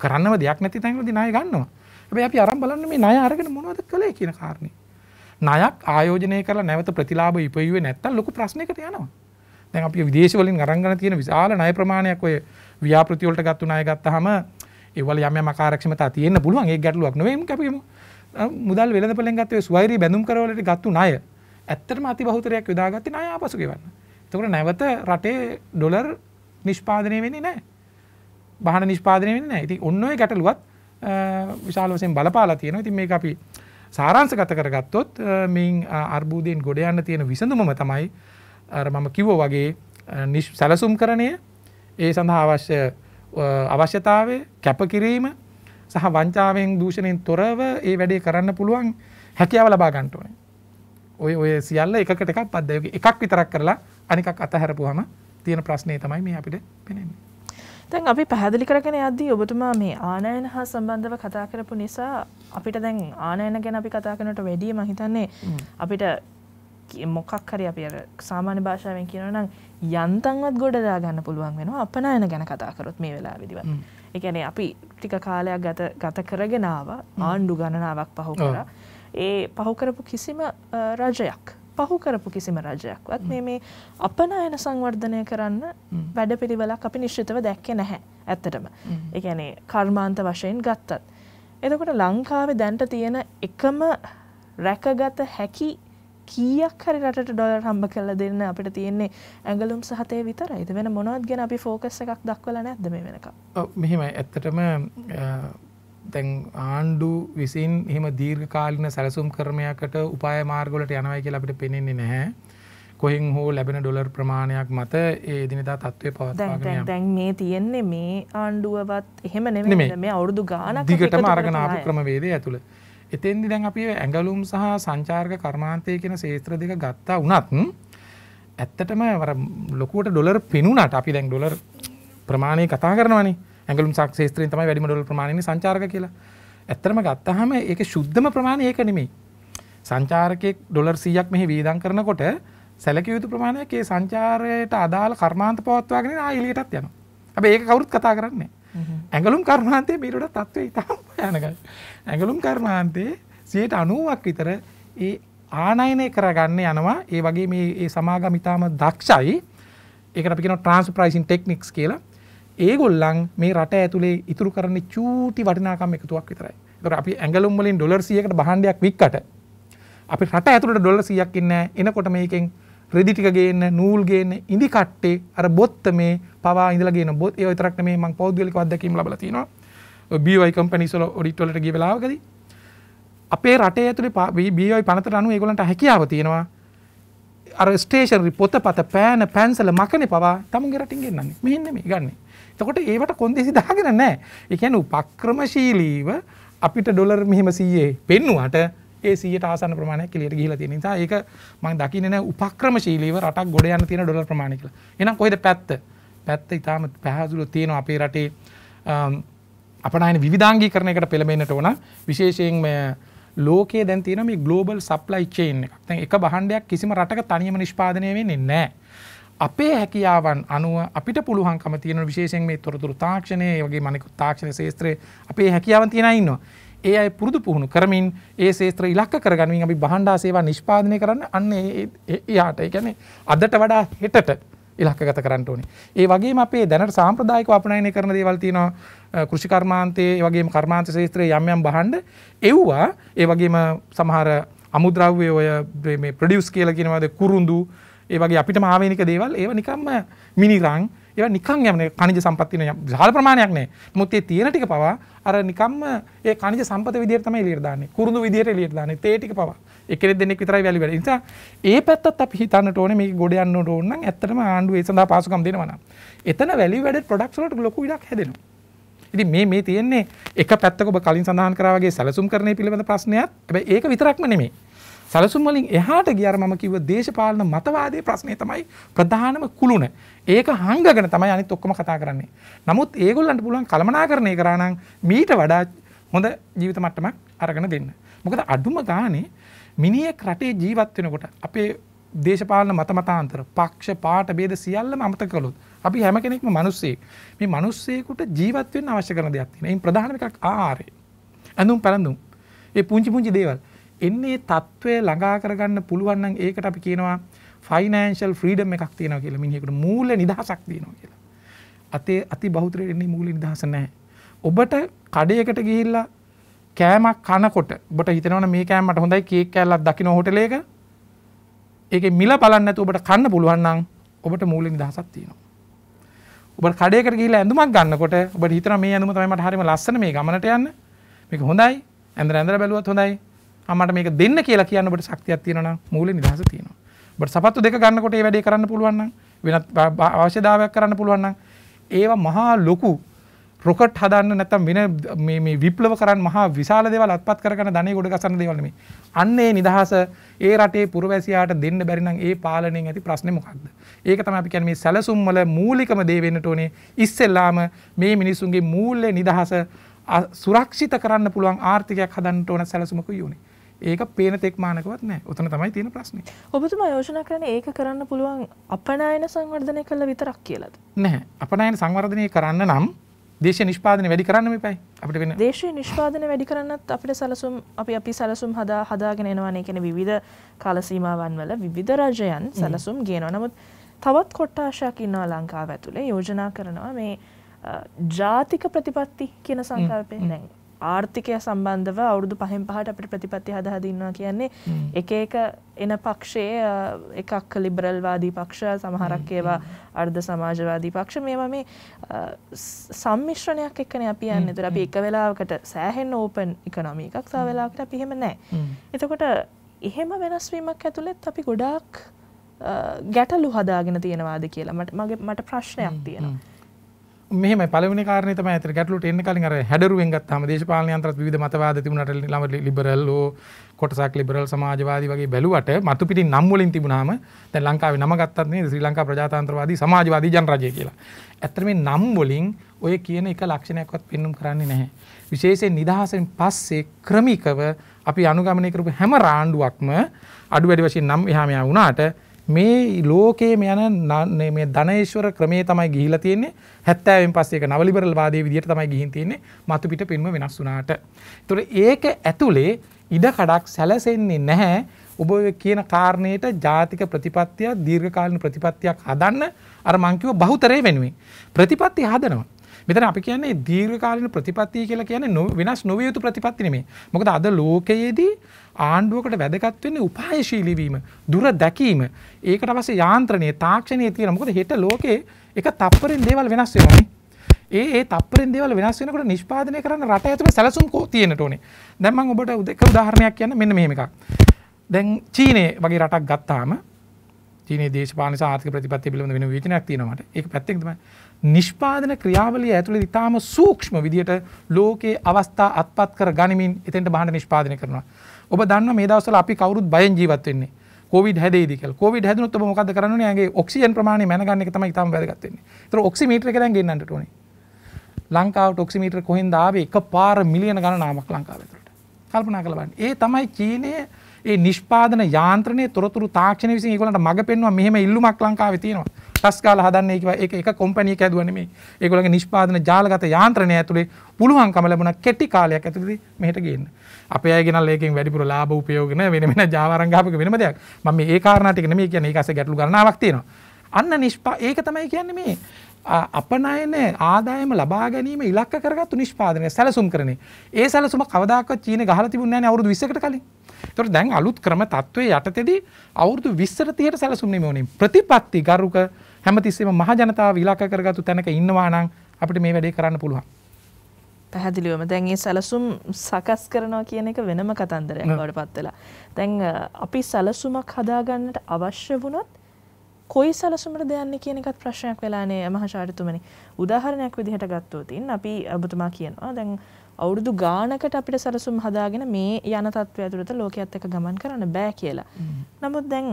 කරන්නම දෙයක් නැති තැන්වලදී ණය ගන්නවා. හැබැයි අපි අරන් බලන්න මේ ණය අරගෙන මොනවද කළේ කියන කාරණේ. ණයක් ආයෝජනය කරලා නැවත ප්‍රතිලාභ ඉපයුවේ නැත්තම් ලොකු ප්‍රශ්නයකට යනවා. දැන් අපි විදේශ වලින් අරන් ගන්න තියෙන විශාල ණය ප්‍රමාණයක් ඔය ව්‍යාපෘති වලට ගත්ත ණය ගත්තාම ඒවල යම් යම් ආකාරක්ෂමතා තියෙන්න පුළුවන්. ඒක ගැටලුවක් නෙවෙයි. අපි මුදල් වෙළඳපළෙන් ගත්ත ඔය සුවෛරී බැඳුම් කරවලට ගත්තු ණය ඇත්තටම අතිබහුතරයක් යොදාගත්තේ ණය ආපසු ගෙවන්න. එතකොට නැවත රටේ ඩොලර් නිෂ්පාදනය වෙන්නේ නැහැ. වාහන නිෂ්පාදනය වෙන්නේ නැහැ. ඉතින් ඔන්න ඔය ගැටලුවත් විශාල වශයෙන් බලපාලා තියෙනවා. ඉතින් මේක අපි සාරාංශගත කරගත්තොත් මින් අර්බුදයෙන් ගොඩ යන්න තියෙන විසඳුමම තමයි අර මම කිව්වා වගේ සැලසුම්කරණය, ඒ සඳහා අවශ්‍යතාවය, කැපකිරීම සහ වංචාවෙන් දූෂණයෙන් තොරව ඒ වැඩේ කරන්න පුළුවන් හැකියාව ලබා ගන්න ඕනේ. ඔය සියල්ල එකකට එකක් පද්දයක එකක් විතරක් කරලා අනිකක් අතහැරපුවාම තියෙන ප්‍රශ්නේ තමයි මේ අපිට පේන්නේ. දැන් අපි පැහැදිලි කරගෙන යද්දී ඔබතුමා මේ ආනයන හා සම්බන්ධව කතා කරපු නිසා අපිට දැන් ආනයන ගැන අපි කතා කරනට වැඩිය මම හිතන්නේ අපිට මොකක් හරි අපි අර සාමාන්‍ය භාෂාවෙන් කියනවා නම් යන්තම්වත් ගොඩ දා ගන්න පුළුවන් වෙනවා අපනයන ගැන කතා කරොත් මේ වෙලාවේදීවත්. ඒ කියන්නේ අපි ටික කාලයක් ගත කරගෙන ආවා ආණ්ඩු ගණනාවක් පහු කරලා. ඒ පහු කරපු කිසිම රජයක් මේ අපනයන සංවර්ධනය කරන්න වැඩපිළිවෙලක් අපි නිශ්චිතව දැක්කේ නැහැ ඇත්තටම. ඒ කියන්නේ කර්මාන්ත වශයෙන් ගත්තත්. එතකොට ලංකාවේ දැන්ට තියෙන එකම රැකගත හැකි කීයක් හරි රටට ඩොලර් හම්බ කරලා දෙන්න අපිට තියෙන්නේ ඇඟලුම් සහතේ විතරයිද? වෙන මොනවත් ගැන අපි ફોකස් එකක් දක්වලා නැද්ද මේ වෙනකම්? ඔව් මෙහෙමයි. ඇත්තටම දැන් ආණ්ඩු විසින් එහෙම දීර්ඝකාලීන සැලසුම් ක්‍රමයකට උපාය මාර්ග වලට යනවායි කියලා අපිට පේන්නේ නැහැ. කොහෙන් හෝ ලැබෙන ඩොලර් ප්‍රමාණයක් මත ඒ දිනදා තත්ත්වය පවත්වාගෙන යනවා. දැන් මේ තියෙන්නේ මේ ආණ්ඩුවවත් එහෙම නෙමෙයි. මේ අවුරුදු ගානක් දිගටම අරගෙන ආපු ක්‍රමවේදය ඇතුළේ. එතෙන්දි දැන් අපි ඇඟලුම් සහ සංචාරක කර්මාන්තය කියන ශේත්‍ර දෙක ගත්තා වුණත් ඇත්තටම අර ලොකුවට ඩොලර් පෙනුණාට අපි දැන් ඩොලර් ප්‍රමාණය කතා කරනවානේ. ඇඟලුම් ශේත්‍රයෙන් තමයි වැඩිම ඩොලර් ප්‍රමාණයනේ සංචාරක කියලා. ඇත්තටම ගත්තාම ඒකේ සුද්ධම ප්‍රමාණය ඒක නෙමෙයි. සංචාරකයේ ඩොලර් 100ක් මෙහි වේදම් කරනකොට සැලකිය යුතු ප්‍රමාණයක් ඒ සංචාරයට අදාළ කර්මාන්ත පවත්වාගෙන ආයෙ එළියටත් යනවා. හැබැයි ඒක කවුරුත් කතා කරන්නේ නැහැ. ඇඟලුම් කර්මාන්තයේ බීරොඩ තත්ත්වය ඉතාම භයානකයි. ඇඟලුම් කර්මාන්තයේ 90%ක් විතර ඒ ආනයනය කරගන්න යනවා. ඒ වගේ මේ ඒ සමාගම් ඉතාම දක්ෂයි. ඒකට අපි කියනවා ට්‍රාන්ස්ෆර් ප්‍රයිසින් ටෙක්නික්ස් කියලා. ඒගොල්ලන් මේ රට ඇතුලේ ඉතුරු කරන චූටි වටිනාකම් එකතුවක් විතරයි. ඒතර අපි ඇඟලුම් වලින් ඩොලර් 100කට භාණ්ඩයක් වික්කට අපි රට ඇතුලේ ඩොලර් 100ක් ඉන්නේ නැහැ. එනකොට මේකෙන් රෙදි ටික ගේන්න, නූල් ගේන්න, ඉඳි කට්ටේ අර බොත්තමේ පවා ඉඳලා ගේන බොත් ඒ විතරක් නෙමෙයි මම පෞද්ගලිකව අත්දැකීම් ලැබලා තිනවා. BY කම්පැනිස් වල ඔඩිට් වලට ගිය වෙලාවකදී අපේ රටේ ඇතුලේ BOI පනතට අනුව ඒගොල්ලන්ට හැකියාව තියෙනවා අර ස්ටේෂනරි පොතපත පෑන පැන්සල මකනේ පවා තමුන්ගේ රටින් ගෙන්නන්නේ මෙහෙන් නෙමෙයි ගන්නෙ. එතකොට ඒවට කොන්දේසි දාගෙන නැහැ. ඒ කියන්නේ උපක්‍රමශීලීව අපිට ඩොලර් මෙහෙම 100 පෙන්නුවාට ඒ 100ට ආසන්න ප්‍රමාණයක් එළියට ගිහිලා තියෙන නිසා ඒක මම දකින්නේ නැහැ උපක්‍රමශීලීව රටක් ගොඩ යන්න තියෙන ඩොලර් ප්‍රමාණය කියලා. එහෙනම් කොහෙද පැත්ත? පැත්ත ඊටාම පහසුලෝ තියෙනවා අපේ රටේ අපනායන විවිධාංගීකරණයකට පෙළඹෙන්නට ඕන විශේෂයෙන් මේ ලෝකයේ දැන් තියෙන මේ ග්ලෝබල් සප්ලයි චේන් එකක්. දැන් එක භාණ්ඩයක් කිසිම රටක තනියම නිෂ්පාදනය වෙන්නේ නැහැ. අපේ හැකියාවන් අනුව අපිට පුළුවන්කම තියෙන විශේෂයෙන් මේ තොරතුරු තාක්ෂණය, ඒ වගේම අනෙක් තාක්ෂණ ශාස්ත්‍රයේ අපේ හැකියාවන් තියෙන අය ඉන්නවා. ඒ අය පුරුදු පුහුණු කරමින් ඒ ශාස්ත්‍ර ඉලක්ක කරගනිමින් අපි භාණ්ඩා සේවා නිෂ්පාදනය කරන්න අන්න එයාට. ඒ කියන්නේ අදට වඩා හෙටට ඉලක්කගත කරන්න ඕනේ. ඒ වගේම අපේ දැනට සාම්ප්‍රදායිකව අපනයනය කරන දේවල් තියෙනවා කෘෂි කර්මාන්තයේ, ඒ වගේම කර්මාන්ත ශාස්ත්‍රයේ යම් යම් භාණ්ඩ එව්වා. ඒ වගේම සමහර අමුද්‍රව්‍ය ඔය මේ ප්‍රොඩියුස් කියලා කියනවාද කුරුඳු, ඒ වගේ අපිටම ආවේනික දේවල් ඒවා නිකම්ම මිනිරං, ඒවා නිකන් යන්නේ කණිජ සම්පත් තියෙන විශාල ප්‍රමාණයක් නෑ. නමුත් ඒ තියෙන ටික පවා අර නිකම්ම ඒ කණිජ සම්පත විදියට තමයි එළියට දාන්නේ. කුරුඳු විදියට එළියට දාන්නේ. තේ ටික පවා එකෙනෙක් දෙන්නෙක් විතරයි වැලි වැඩ. ඒ නිසා ඒ පැත්තත් අපි හිතන්නට ඕනේ මේක ගොඩ යන්න ඕන නම් ඇත්තටම ආණ්ඩුව ඒ සඳහා පාසුකම් දෙනවා නම්. එතන වැලි වැඩ ප්‍රොඩක්ට්ස් වලට ලොකු ඉඩක් හැදෙනවා. ඉතින් මේ තියෙන්නේ එක පැත්තක ඔබ කලින් සඳහන් කරා වගේ සැලසුම් කරන්නේ පිළිබඳ ප්‍රශ්නයක්. හැබැයි ඒක විතරක්ම නෙමෙයි. සැලසුම් වලින් එහාට ගියාර මම කිව්ව දේශපාලන මතවාදයේ ප්‍රශ්නේ තමයි ප්‍රධානම කුළුණ. ඒක හංගගෙන තමයි අනිත් ඔක්කොම කතා කරන්නේ. නමුත් ඒගොල්ලන්ට පුළුවන් කළමනාකරණය කරා නම් මීට වඩා හොඳ ජීවිත මට්ටමක් අරගෙන දෙන්න. මොකද අඩුම ගානේ මිනිහෙක් රටේ ජීවත් වෙනකොට අපේ දේශපාලන මතමතාන්තර පක්ෂ පාට ભેද සියල්ලම අමතක කළොත් අපි හැම කෙනෙක්ම මිනිස්සෙක්. මේ මිනිස්සෙකුට ජීවත් වෙන්න අවශ්‍ය කරන දේවල් තියෙනවා. ඒන් ප්‍රධානම එකක් ආහාරය. ඇඳුම් පැළඳුම්. මේ පුංචි දේවල්. එන්නේ තත්ත්වය ළඟා කරගන්න පුළුවන් නම් ඒකට අපි කියනවා ෆයිනෑන්ෂල් ෆ්‍රීඩම් එකක් තියෙනවා කියලා. මිනිහෙකුට මූල්‍ය නිදහසක් තියෙනවා කියලා. අතේ අති බහුතරයට එන්නේ මූල්‍ය නිදහස නැහැ. ඔබට කඩේකට ගිහිල්ලා කෑමක් කනකොට ඔබට හිතෙනවනේ මේ කෑම මට හොඳයි කේක් කෑල්ලක් දකින්න හෝටලයක ඒකේ මිල බලන්නේ නැතුව ඔබට කන්න පුළුවන් නම් ඔබට මූල්‍ය නිදහසක් තියෙනවා. ඔබ කඩේකට ගිහිල්ලා ඇඳුමක් ගන්නකොට ඔබට හිතනවා මේ ඇඳුම තමයි මට හරියම ලස්සන මේ ගමනට යන්න මේක හොඳයි ඇඳලා බැලුවත් හොඳයි අම්මට මේක දෙන්න කියලා කියන්න ඔබට ශක්තියක් තියෙනවා නම් මූල්‍ය නිදහස තියෙනවා. ඔබට සපත්තු දෙක ගන්නකොට ඒ වැඩේ කරන්න පුළුවන් නම් වෙනත් අවශ්‍යතාවයක් කරන්න පුළුවන් නම් ඒවා මහා ලොකු රොකට් හදන්න නැත්නම් වෙන මේ විප්ලව කරන්න මහා විශාල දේවල් අත්පත් කරගන්න ධනෙ ගොඩ ගසන්න දේවල් නෙමෙයි. අන්න ඒ නිදහස ඒ රටේ පුරවැසියාට දෙන්න බැරි නම් ඒ පාලනයෙන් ඇති ප්‍රශ්නේ මොකක්ද? ඒක තමයි අපි කියන්නේ මේ සැලසුම් වල මූලිකම දේ වෙන්නට ඕනේ. ඉස්සෙල්ලාම මේ මිනිසුන්ගේ මූල්‍ය නිදහස සුරක්ෂිත කරන්න පුළුවන් ආර්ථිකයක් හදන්න ඕන සැලසුමක යෝනේ. ඒක පේන තෙක් මානකවත් නැහැ. උතන තමයි තියෙන ප්‍රශ්නේ. ඔබතුමා යෝජනා කරන්නේ ඒක කරන්න පුළුවන් අපනායන සංවර්ධනය කළ විතරක් කියලාද? නැහැ. අපනායන සංවර්ධනය කරන්න නම් දේශීය නිෂ්පාදනය වැඩි කරන්න මේපයි අපිට වෙන දේශීය නිෂ්පාදනය වැඩි කරන්නත් අපිට සැලසුම් අපි සැලසුම් හදාගෙන එනවානේ. කියන්නේ විවිධ කාල සීමාවන් වල විවිධ රජයන් සැලසුම් ගේනවා. නමුත් තවත් කොට්ටාශයක් ඉන්නවා ලංකාව ඇතුලේ යෝජනා කරනවා මේ ජාතික ප්‍රතිපත්ති කියන සංකල්පයෙන්. දැන් ආර්ථිකය සම්බන්ධව අවුරුදු 5න් 5ට අපිට ප්‍රතිපත්ති හදාදී ඉන්නවා කියන්නේ එක එක එන පක්ෂයේ එකක් ලිබරල් වාදී පක්ෂ සමහරක් ඒවා අර්ධ සමාජවාදී පක්ෂ මේවා මේ සම්මිශ්‍රණයක් එක්කනේ අපි යන්නේ. ඒතර අපි එක වෙලාවකට සෑහෙන ඕපන් ඉකොනොමි එකක් තව වෙලාවකට අපි එහෙම නැහැ. එතකොට එහෙම වෙනස් වීමක් ඇතුළත් අපි ගොඩාක් ගැටලු හදාගෙන තියනවාද කියලා මට ප්‍රශ්නයක් තියෙනවා. මෙහෙමයි පළවෙනි කාරණේ තමයි ඇත්තට ගැටලුවට එන්න කලින් අර හැඩරුවෙන් ගත්තාම දේශපාලන යන්ත්‍රත් විවිධ මතවාද තිබුණාට ළම ලිබරල් ඕ කොටසක් ලිබරල් සමාජවාදී වගේ බැලුවට මතු පිටින් නම් වලින් තිබුණාම දැන් ලංකාවේ නම ගත්තත් නේද ශ්‍රී ලංකා ප්‍රජාතන්ත්‍රවාදී සමාජවාදී ජනරජය කියලා. ඇත්තට මේ නම් වලින් ඔය කියන එක ලක්ෂණයක්වත් පෙන්නුම් කරන්නේ නැහැ. විශේෂයෙන් නිදහසෙන් පස්සේ ක්‍රමිකව අපි අනුගමනය කරපු හැම රාණ්ඩුවක්ම අඩු වැඩි වශයෙන් නම් එහා මෙහා වුණාට මේ ලෝකයේ මේ ධනේශ්වර ක්‍රමයේ තමයි ගිහිලා තියෙන්නේ. 70න් පස්සේ ඒක නව ලිබරල් වාදයේ විදියට තමයි ගිහින් තියෙන්නේ. මතු පිට පින්ම වෙනස් වුණාට. ඒතකොට ඒක ඇතුලේ ඉඩ කඩක් සැලසෙන්නේ නැහැ. ඔබ ඔය කියන කාරණේට ජාතික ප්‍රතිපත්තිය දීර්ඝකාලීන ප්‍රතිපත්තියක් හදන්න අර මං කිව්ව බහුතරය වෙනුවෙන් ප්‍රතිපත්තිය හදනවා. මෙතන අපි කියන්නේ දීර්ඝකාලීන ප්‍රතිපත්තිය කියලා කියන්නේ වෙනස් නොවිය යුතු ප්‍රතිපත්ති නෙමෙයි. මොකද අද ලෝකයේදී ආණ්ඩුවකට වැදගත් වෙන්නේ උපායශීලී වීම, දුර දැකීම. ඒකට අවශ්‍ය යාන්ත්‍රණයේ තාක්ෂණයේ තියෙන මොකද හෙට ලෝකේ එක තප්පරෙන් දේවල් වෙනස් වෙනවා නේ. ඒ තප්පරෙන් දේවල් වෙනස් වෙනකොට නිෂ්පාදනය කරන්න රට ඇතුලේ සැලසුම් තියෙන්නට ඕනේ. දැන් මම ඔබට එක උදාහරණයක් කියන්න මෙන්න මෙහෙම එකක්. දැන් චීනය වගේ රටක් ගත්තාම චීනයේ දේශපාලන සහ ආර්ථික ප්‍රතිපත්තිය පිළිබඳ වෙන විචනයක් තියෙනවා මට. ඒක පැත්තකින් තමයි. නිෂ්පාදන ක්‍රියාවලිය ඇතුලේ ඉතාම සූක්ෂම විදියට ලෝකයේ අවස්ථා අත්පත් කර ගනිමින් එතෙන්ට බහන නිෂ්පාදනය කරනවා. ඔබ දන්නවා මේ දවස්වල අපි කවුරුත් බයෙන් ජීවත් වෙන්නේ. කොවිඩ් හැදෙයිද කියලා. කොවිඩ් හැදුනොත් ඔබ මොකද කරන්න ඕනේ? ඇගේ ඔක්සිජන් ප්‍රමාණය මැනගන්න එක තමයි ඉතාම වැදගත් වෙන්නේ. ඒතර ඔක්සිමීටර් එක දැන් ගෙන්නන්නට ඕනේ. ලංකාවට ඔක්සිමීටර් කොහෙන්ද ආවේ? එකපාර මිලියන ගණනාවක් ලංකාව ඇතුළට. කල්පනා කරලා බලන්න. ඒ තමයි චීනයේ ඒ නිෂ්පාදන යාන්ත්‍රණයේ තොරතුරු තාක්ෂණය විසින් ඒගොල්ලන්ට මඟ පෙන්වුවා. මෙහෙම ඉල්ලුමක් ලංකාවේ තියෙනවා. ටස් ගාලා හදන්නේ කිව්වා. ඒක එක කම්පැනියක් ඇදුවා නෙමෙයි. ඒගොල්ලන්ගේ නිෂ්පාදන ජාලගත යාන්ත්‍රණය ඇතුලේ පුළුවන්කම ලැබුණා කෙටි කාලයක් ඇතුළතදී මෙහෙට ගේන්න. අපේ අය ගෙනල්ලා ඒකෙන් වැඩිපුර ලාභ උපයෝගන වෙන වෙන ජාවාරංගාපක වෙනම දෙයක්. මම මේ ඒ කාරණා ටික නෙමෙයි කියන්නේ. ඒක ඇස්සේ ගැටලු ගණනාවක් තියෙනවා. අන්න ඒක තමයි කියන්නේ මේ අපනයන ආදායම ලබා ගැනීම ඉලක්ක කරගත්තු නිෂ්පාදනය සැලසුම් කරන්නේ. ඒ සැලසුම කවදාකවත් චීනේ ගහලා තිබුණේ නැහැ නේ අවුරුදු 20කට කලින්. ඒතකොට දැන් අලුත් ක්‍රම තත්වයේ යටතේදී අවුරුදු 20ට 30ට සැලසුම් නෙමෙයි. ප්‍රතිපත්ති ගරුක හැමතිස්සෙම මහ ජනතාව ඉලක්ක කරගත්තු තැනක ඉන්නවා නම් අපිට මේ වැඩේ කරන්න පුළුවන්. පැහැදිලිවම දැන් මේ සැලසුම් සකස් කරනවා කියන එක වෙනම කතන්දරයක් බවට පත් වෙලා. දැන් අපි සැලසුමක් හදාගන්නට අවශ්‍ය වුණොත් කොයි සැලසුමකට දෙන්නේ කියන එකත් ප්‍රශ්නයක් වෙලානේ මහාචාර්යතුමනි. උදාහරණයක් විදිහට ගත්තොත් අපි ඔබතුමා කියනවා දැන් අවුරුදු ගානකට අපිට සැලසුම් හදාගෙන මේ යන තත්ත්වය ඇතුළත ලෝකයේත් එක්ක ගමන් කරන්න බෑ කියලා. නමුත් දැන්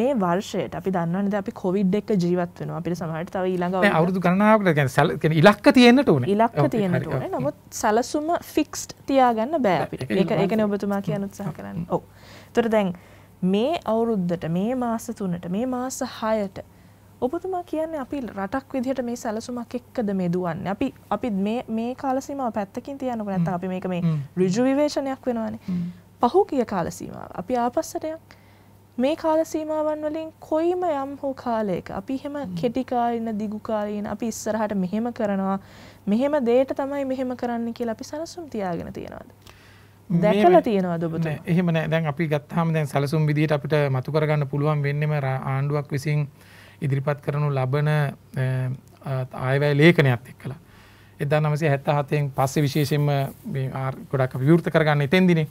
මේ වර්ෂයට අපි දන්නවනේ දැන් අපි කොවිඩ් එක්ක ජීවත් වෙනවා. අපිට සමහරට තව ඊළඟ අවුරුදු ගණනාවකට කියන්නේ ඉලක්ක තියෙන්නට ඕනේ. ඉලක්ක තියෙන්නට ඕනේ. නමුත් සැලසුම ෆික්ස්ඩ් තියාගන්න බෑ අපිට. ඒකනේ ඔබතුමා කියන උත්සාහ කරන්නේ. ඔව්. ඒතර දැන් මේ අවුරුද්දට මේ මාස 3ට මේ මාස 6ට ඔබතුමා කියන්නේ අපි රටක් විදිහට මේ සැලසුමක් එක්කද මේ දුවන්නේ අපි මේ කාල සීමාව පැත්තකින් තියනකොට නැත්නම් අපි මේක මේ ඍජු විවේචනයක් වෙනවානේ පහුගිය කාල සීමාව අපි ආපස්සට යන මේ කාල සීමාවන් වලින් කොයිම යම් හෝ කාලයක අපි එහෙම කෙටි කාලින දිගු කාලින අපි ඉස්සරහට මෙහෙම කරනවා මෙහෙම දෙයට තමයි මෙහෙම කරන්න කියලා අපි සැලසුම් තියාගෙන තියනවාද දැකලා තියෙනවද ඔබතුමා? එහෙම නැහැ. දැන් අපි ගත්තාම දැන් සැලසුම් විදිහට අපිට මතු කරගන්න පුළුවන් වෙන්නේම ආණ්ඩුවක් විසින් ඉදිරිපත් කරනු ලබන ආයවැය ලේඛනයත් එක්කලා. 1977න් පස්සේ විශේෂයෙන්ම මේ ගොඩක් අපි විවෘත කරගන්න එතෙන්දිනේ.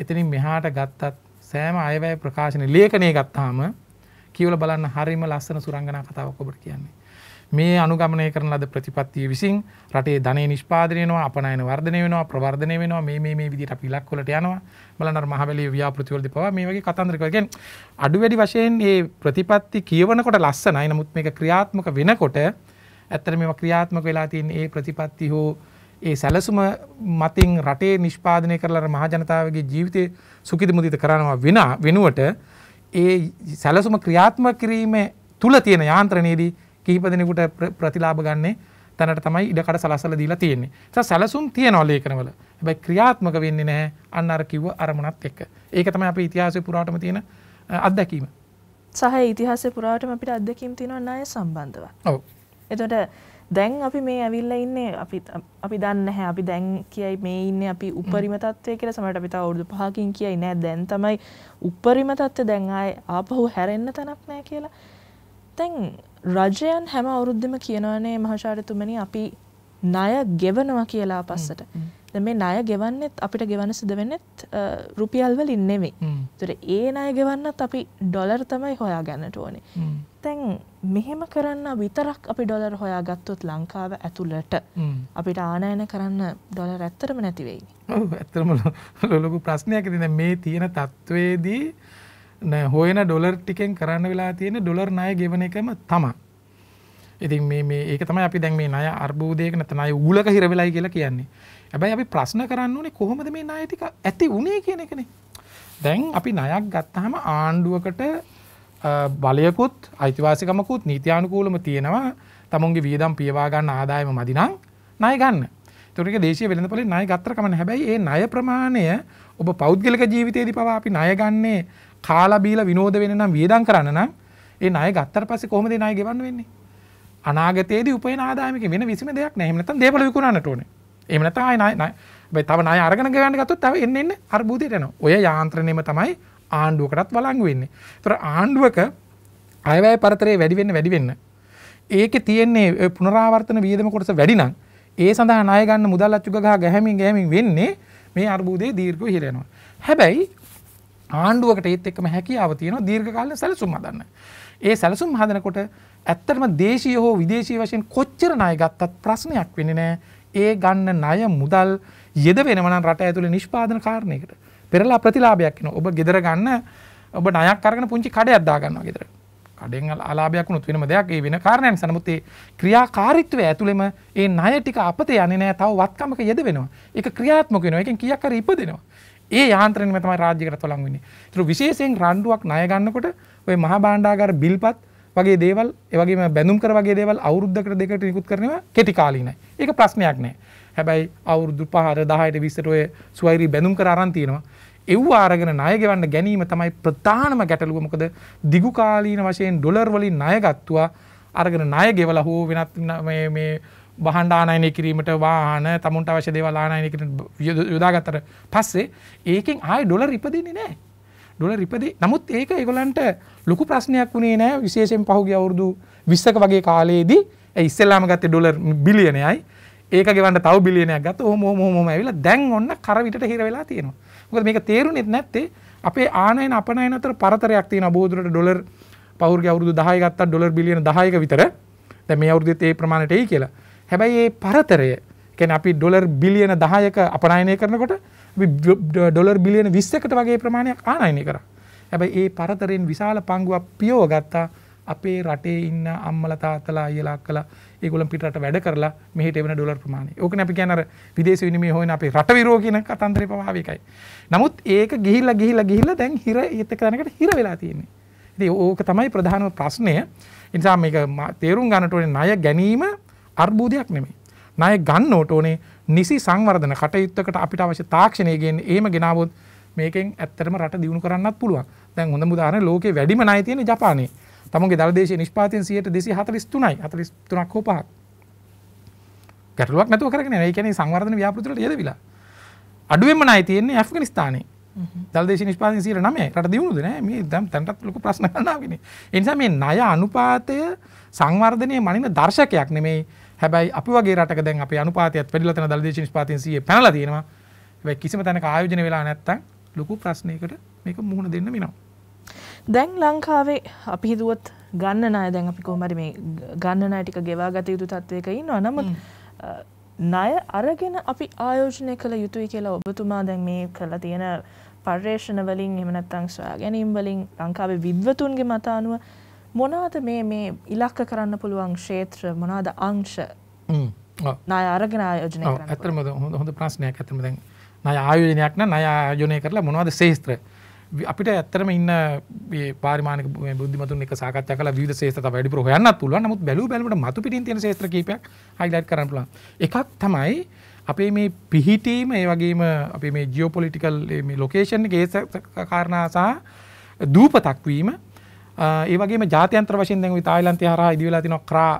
එතනින් මෙහාට ගත්තත් සෑම ආයවැය ප්‍රකාශන ලේඛනය ගත්තාම කියවලා බලන්න හරිම ලස්සන සුරංගනා කතාවක් ඔබට කියන්නේ. මේ අනුගමනය කරන ලද ප්‍රතිපත්තිය විසින් රටේ ධනය නිෂ්පාදනය වෙනවා අපනයන වර්ධනය වෙනවා ප්‍රවර්ධනය වෙනවා මේ විදිහට අපි ඉලක්ක වලට යනවා බලන්න අර මහවැලියේ ව්‍යාපෘති වලදී පවා මේ වගේ කතන්දරක කියන්නේ අඩු වැඩි වශයෙන් මේ ප්‍රතිපත්ති කියවනකොට ලස්සනයි නමුත් මේක ක්‍රියාත්මක වෙනකොට ඇත්තට මේවා ක්‍රියාත්මක වෙලා තියෙන මේ ප්‍රතිපත්ති හෝ ඒ සැලසුම මතින් රටේ නිෂ්පාදනය කරලා අර මහ ජනතාවගේ ජීවිතේ සුඛිත මුදිත කරනවා වෙනුවට ඒ සැලසුම ක්‍රියාත්මක කිරීමේ තුල තියෙන යාන්ත්‍රණයේදී කිහිප දිනෙකට ප්‍රතිලාභ ගන්නෙ තැනට තමයි ඉඩකඩ සලස්සලා දීලා තියෙන්නේ. ඒක සැලසුම් තියනවා ලේඛනවල. හැබැයි ක්‍රියාත්මක වෙන්නේ නැහැ අන්න අර කිව්ව අරමුණත් එක්ක. ඒක තමයි අපේ ඉතිහාසයේ පුරාටම තියෙන අත්දැකීම. සහ ඉතිහාසයේ පුරාටම අපිට අත්දැකීම් තියෙනවා ණය සම්බන්ධව. ඔව්. එතකොට දැන් අපි මේ ඇවිල්ලා ඉන්නේ අපි දන්නේ නැහැ අපි දැන් කියයි මේ ඉන්නේ අපි උපරිම තත්ත්වයේ කියලා සමහරට අපි තව අවුරුදු 5කින් කියයි නෑ දැන් තමයි උපරිම තත්ත්වය දැන් ආයේ ආපහු හැරෙන්න තැනක් නෑ කියලා. දැන් රජයන් හැම අවුරුද්දෙම කියනවානේ මහාචාර්යතුමනි අපි ණය ගෙවනවා කියලා පස්සට. දැන් මේ ණය ගෙවන්නෙත් අපිට ගෙවන්න සිදු වෙන්නෙත් රුපියල් වලින් නෙමෙයි. ඒතර ඒ ණය ගෙවන්නත් අපි ඩොලර් තමයි හොයාගන්නට ඕනේ. දැන් මෙහෙම කරන්න විතරක් අපි ඩොලර් හොයාගත්තොත් ලංකාව ඇතුළට අපිට ආනයන කරන්න ඩොලර් ඇත්තටම නැති වෙයි. ඔව් ඇත්තටම ලොකු ප්‍රශ්නයක්. ඉතින් මේ තියෙන තත්වයේදී නෑ හොයන ඩොලර් ටිකෙන් කරන්න වෙලා තියෙන ඩොලර් ණය ගෙවන එකම තමයි. ඉතින් මේ ඒක තමයි අපි දැන් මේ ණය අර්බුදයක නැත්නම් ණය ඌලක හිර වෙලයි කියලා කියන්නේ. හැබැයි අපි ප්‍රශ්න කරන්න ඕනේ කොහොමද මේ ණය ටික ඇති උනේ කියන එකනේ. දැන් අපි ණයක් ගත්තාම ආණ්ඩුවකට බලයකුත් අයිතිවාසිකමකුත් නීත්‍යානුකූලම තියෙනවා. තමුන්ගේ වියදම් පියවා ගන්න ආදායම මදි නම් ණය ගන්න. ඒතකොට ඒක දේශීය වෙළඳපොලේ ණය ගත්තර කමන්නේ. හැබැයි මේ ණය ප්‍රමාණය ඔබ පෞද්ගලික ජීවිතයේදී පවා අපි ණය ගන්නේ කාලා බීලා විනෝද වෙන්න නම් වියදම් කරන්න නම් ඒ ණය ගත්තට පස්සේ කොහොමද ඒ ණය ගෙවන්න වෙන්නේ? අනාගතයේදී උපයන ආදායමක වෙන කිසිම දෙයක් නැහැ. එහෙම නැත්නම් දේපල විකුණන්නට ඕනේ. එහෙම නැත්නම් ආය ණය හැබැයි තව ණය අරගෙන ගන්න ගත්තොත් තව එන්න අර්බුදයට යනවා. ඔය යාන්ත්‍රණයම තමයි ආණ්ඩුවකටත් වළංගු වෙන්නේ. ඒතර ආණ්ඩුවක අයවැය පරතරය වැඩි වෙන්න ඒකේ තියෙන්නේ පුනරාවර්තන වියදම කොටස වැඩි නම් ඒ සඳහා ණය ගන්න මුදල් අච්චු ගහ ගැහැමින් වෙන්නේ මේ අර්බුදයේ දීර්ඝව ඉහළ යනවා. හැබැයි ආණ්ඩුවකට ඒත් එක්කම හැකියාව තියෙනවා දීර්ඝ කාලීන සැලසුම් හදන්න. ඒ සැලසුම් හදනකොට ඇත්තටම දේශීය හෝ විදේශීය වශයෙන් කොච්චර ණය ගත්තත් ප්‍රශ්නයක් වෙන්නේ නැහැ. ඒ ගන්න ණය මුදල් යෙද වෙනව නම් රට ඇතුලේ නිෂ්පාදන කාරණයකට පෙරලා ප්‍රතිලාභයක් එනවා. ඔබ ගෙදර ගන්න ඔබ ණයක් අරගෙන පුංචි කඩයක් දා ගන්නවා ගෙදර. කඩෙන් අලාභයක් වුණොත් වෙනම දෙයක් ඒ වෙන කාරණයක් නිසා. නමුත් ඒ ක්‍රියාකාරීත්වය ඇතුළෙම ඒ ණය ටික අපතේ යන්නේ නැහැ. තව වත්කමක යෙද වෙනවා. ඒක ක්‍රියාත්මක වෙනවා. ඒකෙන් කීයක් හරි ඉපදෙනවා. ඒ යාන්ත්‍රණයම තමයි රාජ්‍යයකට තොලංගු වෙන්නේ. ඒතර විශේෂයෙන් රණ්ඩුවක් ණය ගන්නකොට ඔය මහා භාණ්ඩාගාර බිල්පත් වගේ දේවල්, ඒ වගේම බැඳුම් කර වගේ දේවල් අවුරුද්දකට දෙකකට නිකුත් කරනවා කෙටි කාලීනයි. ඒක ප්‍රශ්නයක් නෑ. හැබැයි අවුරුදු 5ට 10ට 20ට ඔය සුවෛරී බැඳුම් කර අරන් තියෙනවා. ඒව ආරගෙන ණය ගෙවන්න ගැනීම තමයි ප්‍රධානම ගැටලුව. මොකද දිගු කාලීන වශයෙන් ඩොලර් වලින් ණය ගත්තා අරගෙන ණය ගෙවලා හෝ වෙනත් මේ බහණ්ඩ ආනයනය කිරීමට වාහන තමුන්ට අවශ්‍ය දේවල් ආනයනය කිරීමට යොදාගත්තට පස්සේ ඒකෙන් ආයේ ඩොලර් ඉපදෙන්නේ නැහැ. ඩොලර් ඉපදෙයි. නමුත් ඒක ඒගොල්ලන්ට ලොකු ප්‍රශ්නයක් වුණේ නැහැ. විශේෂයෙන් පහුගිය අවුරුදු 20ක වගේ කාලයේදී ඉස්සෙල්ලාම ගත්තේ ඩොලර් බිලියනයයි. ඒක ගෙවන්න තව බිලියනයක් ගත්තා. ඔහොම ඇවිල්ලා දැන් ඔන්න කරවිතට හිර වෙලා තියෙනවා. මොකද මේක තේරුණෙත් නැත්තේ අපේ ආනයන අපනයන අතර පරතරයක් තියෙනවා. බොහෝදුරට ඩොලර් පහුගිය අවුරුදු 10 ගත්තා ඩොලර් බිලියන 10ක විතර. දැන් මේ අවුරුද්දෙත් ඒ ප්‍රමාණයට එයි කියලා. හැබැයි මේ පරතරය කියන්නේ අපි ඩොලර් බිලියන 10ක අපනයනය කරනකොට අපි ඩොලර් බිලියන 20කට වගේ ප්‍රමාණයක් ආනයනය කරා. හැබැයි මේ පරතරයෙන් විශාල පංගුවක් පියව ගත්තා අපේ රටේ ඉන්න අම්මලා තාත්තලා අයියලා අක්කලා ඒගොල්ලන් පිටරට වැඩ කරලා මෙහෙට එවන ඩොලර් ප්‍රමාණය. ඕකනේ අපි කියන්නේ අර විදේශ විනිමය හොයන අපේ රට විරෝ කියන කතන්දරේ පවාව එකයි. නමුත් ඒක ගිහිල්ලා දැන් හිර වෙලා තියෙන්නේ. ඉතින් ඕක තමයි ප්‍රධානම ප්‍රශ්නය. ඒ නිසා මේක තේරුම් ගන්නට ඕනේ ණය ගැනීම අර්බුදයක් නෙමෙයි. ණය ගන්නට ඕනේ නිසි සංවර්ධන කටයුත්තකට අපිට අවශ්‍ය තාක්ෂණය ගේන්නේ. එහෙම ගෙනාවොත් මේකෙන් ඇත්තටම රට දියුණු කරන්නත් පුළුවන්. දැන් හොඳම උදාහරණ ලෝකේ වැඩිම ණය තියෙන ජපානයේ. තමුන්ගේ දළදේශයේ නිෂ්පාදනය 243යි 43.5ක්. ගැටලුවක් නැතුව කරගෙන යනවා. ඒ කියන්නේ සංවර්ධන ව්‍යාපෘති වලට යෙදවිලා. අඩුවෙන්ම ණය තියෙන්නේ ඇෆ්ගනිස්තානයේ. දළදේශයේ නිෂ්පාදනය 9%. රට දියුණුද නෑ? මේ දැන් තැනටත් ලොකු ප්‍රශ්න ගන්නවානේ. ඒ නිසා මේ ණය අනුපාතය සංවර්ධනයේ මනින දර්ශකයක් නෙමෙයි. හැබැයි අපි වගේ රටක දැන් අපේ අනුපාතයත් වැඩිලා තන දළදේශයේ නිෂ්පාදනය 100 පැනලා තියෙනවා. හැබැයි කිසිම තැනක ආයෝජන වෙලා නැත්තම් ලොකු ප්‍රශ්නයකට මේක මුහුණ දෙන්න වෙනවා. දැන් ලංකාවේ අපි හිතුවත් ගන්න ණය දැන් අපි කොහොම හරි මේ ගන්න ණය ටික ගෙවා ගත යුතු තත්වයක ඉන්නවා. නමුත් ණය අරගෙන අපි ආයෝජනය කළ යුතුයි කියලා ඔබතුමා දැන් මේ කරලා තියෙන පර්යේෂණ වලින් එහෙම නැත්නම් සොයා ගැනීම් වලින් ලංකාවේ විද්වතුන්ගේ මත අනුව මොනවාද මේ ඉලක්ක කරන්න පුළුවන් ක්ෂේත්‍ර මොනවාද අංශ ණය අරගෙන ආයෝජනය කරන්න? අත්‍තරම හොඳ ප්‍රශ්නයක්. අත්‍තරම දැන් ණය ආයෝජනයක් ණය ආයෝජනය කරලා මොනවාද ක්ෂේත්‍ර අපිට ඇත්තටම ඉන්න මේ පාරිමාණික බුද්ධිමතුන් එක්ක සාකච්ඡා කළා විවිධ ශේෂ්ත්‍ර තව වැඩිපුර හොයන්නත් පුළුවන්. නමුත් බැලුව බැලමට මතු පිටින් තියෙන ශේෂ්ත්‍ර කීපයක් හයිලයිට් කරන්න පුළුවන්. එකක් තමයි අපේ මේ පිහිටීම, ඒ වගේම අපේ මේ ජියෝපොලිටිකල් මේ ලොකේෂන් එකේ කාරණා සහ දූපතක් වීම. ඒ වගේම ජාත්‍යන්තර වශයෙන් දැන් ওই තායිලන්තය හරහා ඉදි වෙලා තිනවා ක්‍රා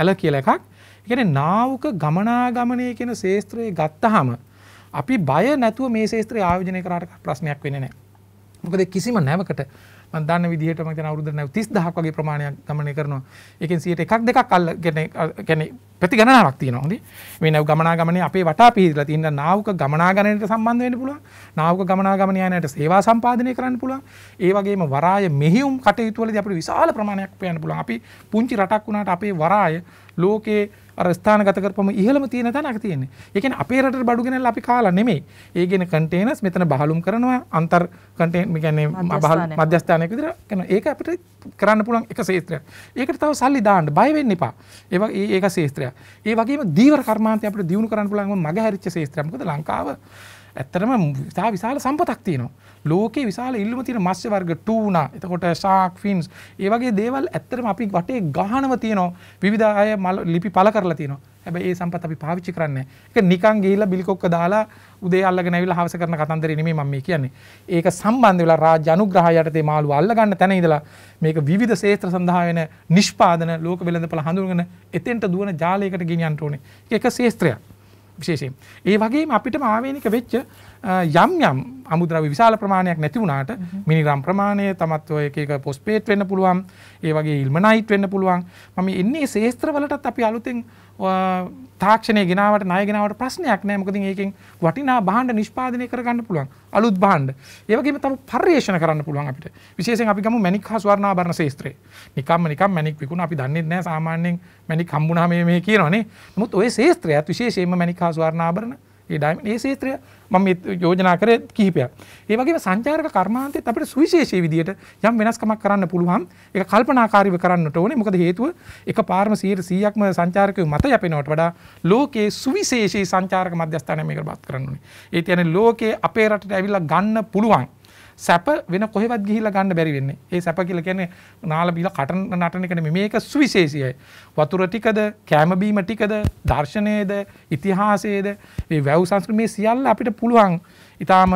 ඇල කියලා එකක්. ඒ කියන්නේ නාවක ගමනාගමනය කියන ශේෂ්ත්‍රය ගත්තාම අපි බය නැතුව මේ ශේෂ්ත්‍රය ආයෝජනය කරාට ප්‍රශ්නයක් වෙන්නේ නැහැ. මොකද කිසිම නැවකට මම දන්න විදිහට මම කියන අවුරුද්දට නැව 30000ක් වගේ ප්‍රමාණයක් ගමනය කරනවා. ඒකෙන් 1%-2% අල්ල කියන්නේ ප්‍රතිගණනාවක් තියෙනවා. හොඳයි. මේ නැව ගමනාගමනේ අපේ වටා පිහිදලා තියෙන නාවක ගමනාගමනයට සම්බන්ධ වෙන්න පුළුවන්. නාවක ගමනාගමන යානයට සේවා සම්පාදනය කරන්න පුළුවන්. ඒ වගේම වරාය මෙහෙයුම් කටයුතු වලදී අපිට විශාල ප්‍රමාණයක් පයන්න පුළුවන්. අපි පුංචි රටක් වුණාට අපේ වරාය ලෝකයේ අර ස්ථානගත කරපම ඉහළම තියෙන තැනක තියෙන්නේ. ඒ කියන්නේ අපේ රටට බඩු ගෙනල්ලා අපි කාලා නෙමෙයි. ඒ කියන්නේ කන්ටේනර්ස් මෙතන බහලුම් කරනවා අන්තර් කන්ටේන් මේ කියන්නේ මධ්‍යස්ථානයක විතර කරනවා. ඒක අපිට කරන්න පුළුවන් එක ශේත්‍රයක්. ඒකට තව සල්ලි දාන්න බය වෙන්න එපා. ඒක ශේත්‍රයක්. ඒ වගේම දීවර කර්මාන්තය අපිට දියුණු කරන්න පුළුවන් මගහැරිච්ච ශේත්‍රයක්. මොකද ලංකාව ඇත්තටම විශාල සම්පතක් තියෙනවා. ලෝකේ විශාල ඉල්ලුම තියෙන මත්ස්‍ය වර්ග ටූනා, එතකොට ෂාක් ෆින්ස්, ඒ වගේ දේවල් ඇත්තටම අපි වටේ ගහනව තියෙනවා. විවිධ අය ලිපි පළ කරලා තියෙනවා. හැබැයි ඒ සම්පත අපි පාවිච්චි කරන්නේ නැහැ. ඒක නිකන් ගිහිල්ලා බිල්කොක්ක දාලා උදේ අල්ලගෙන ඇවිල්ලා හවස කරන කතන්දරේ නෙමෙයි මම මේ කියන්නේ. ඒක සම්බන්ධ වෙලා රාජ්‍ය අනුග්‍රහය යටතේ මාළු අල්ලගන්න තැන ඉඳලා මේක විවිධ ශේත්‍ර සඳහා වෙන නිෂ්පාදන ලෝක වෙළඳපොළ හඳුන්ගෙන එතෙන්ට දුවන ජාලයකට ගෙනියන්න ඕනේ. ඒක ශේත්‍රයක්. විශේෂයෙන් ඒ වගේම අපිටම ආවේනික වෙච්ච යම් යම් අමුද්‍රව්‍ය විශාල ප්‍රමාණයක් නැති වුණාට මිලිග්‍රෑම් ප්‍රමාණය තමත් ඔය එක එක පොස්පේට් වෙන්න පුළුවන් ඒ වගේ ඉල්මනයිට් වෙන්න පුළුවන් මම ඉන්නේ ශේස්ත්‍රවලටත් අපි අලුතෙන් තාක්ෂණයේ ගෙනාවට ණය ගෙනාවට ප්‍රශ්නයක් නැහැ මොකද මේකෙන් වටිනා භාණ්ඩ නිෂ්පාදනය කරගන්න පුළුවන් අලුත් භාණ්ඩ ඒ වගේම තමයි පරිශ්‍රණ කරන්න පුළුවන් අපිට විශේෂයෙන් අපි ගමු මැණික් හා ස්වර්ණ ආභරණ ශේස්ත්‍රය නිකම් මැණික් විකුණා අපි දන්නේ නැහැ සාමාන්‍යයෙන් මැණික් හම්බුණා මේ කියනවනේ නමුත් ඔය ශේස්ත්‍රයත් විශේෂයෙන්ම මැණික් හා ස්වර්ණ ආභරණ ඒ ඩයිමන්ඩ් ඒ ශේත්‍රය මම යෝජනා කරේ කිහිපයක්. ඒ වගේම සංචාරක කර්මාන්තයේත් අපිට සුවිශේෂී විදියට යම් වෙනස්කමක් කරන්න පුළුවන්. ඒක කල්පනාකාරීව කරන්නට ඕනේ. මොකද හේතුව එකපාරම 100%ක්ම සංචාරකයෝ මත යැපෙනවට වඩා ලෝකයේ සුවිශේෂී සංචාරක මධ්‍යස්ථානය මේකට බාත් කරන්න ඕනේ. ඒ කියන්නේ ලෝකයේ අපේ රටට ඇවිල්ලා ගන්න පුළුවන් සැප වෙන කොහෙවත් ගිහිල්ලා ගන්න බැරි වෙන්නේ. ඒ සැප කියලා කියන්නේ නාල බීලා කටන නටන එක නෙමෙයි. මේක සුවිශේෂීයි. වතුර ටිකද, කැම බීම ටිකද, දර්ශනයේද, ඉතිහාසයේද, මේ වැව් සංස්කෘතිය මේ සියල්ල අපිට පුළුවන් ඊටාම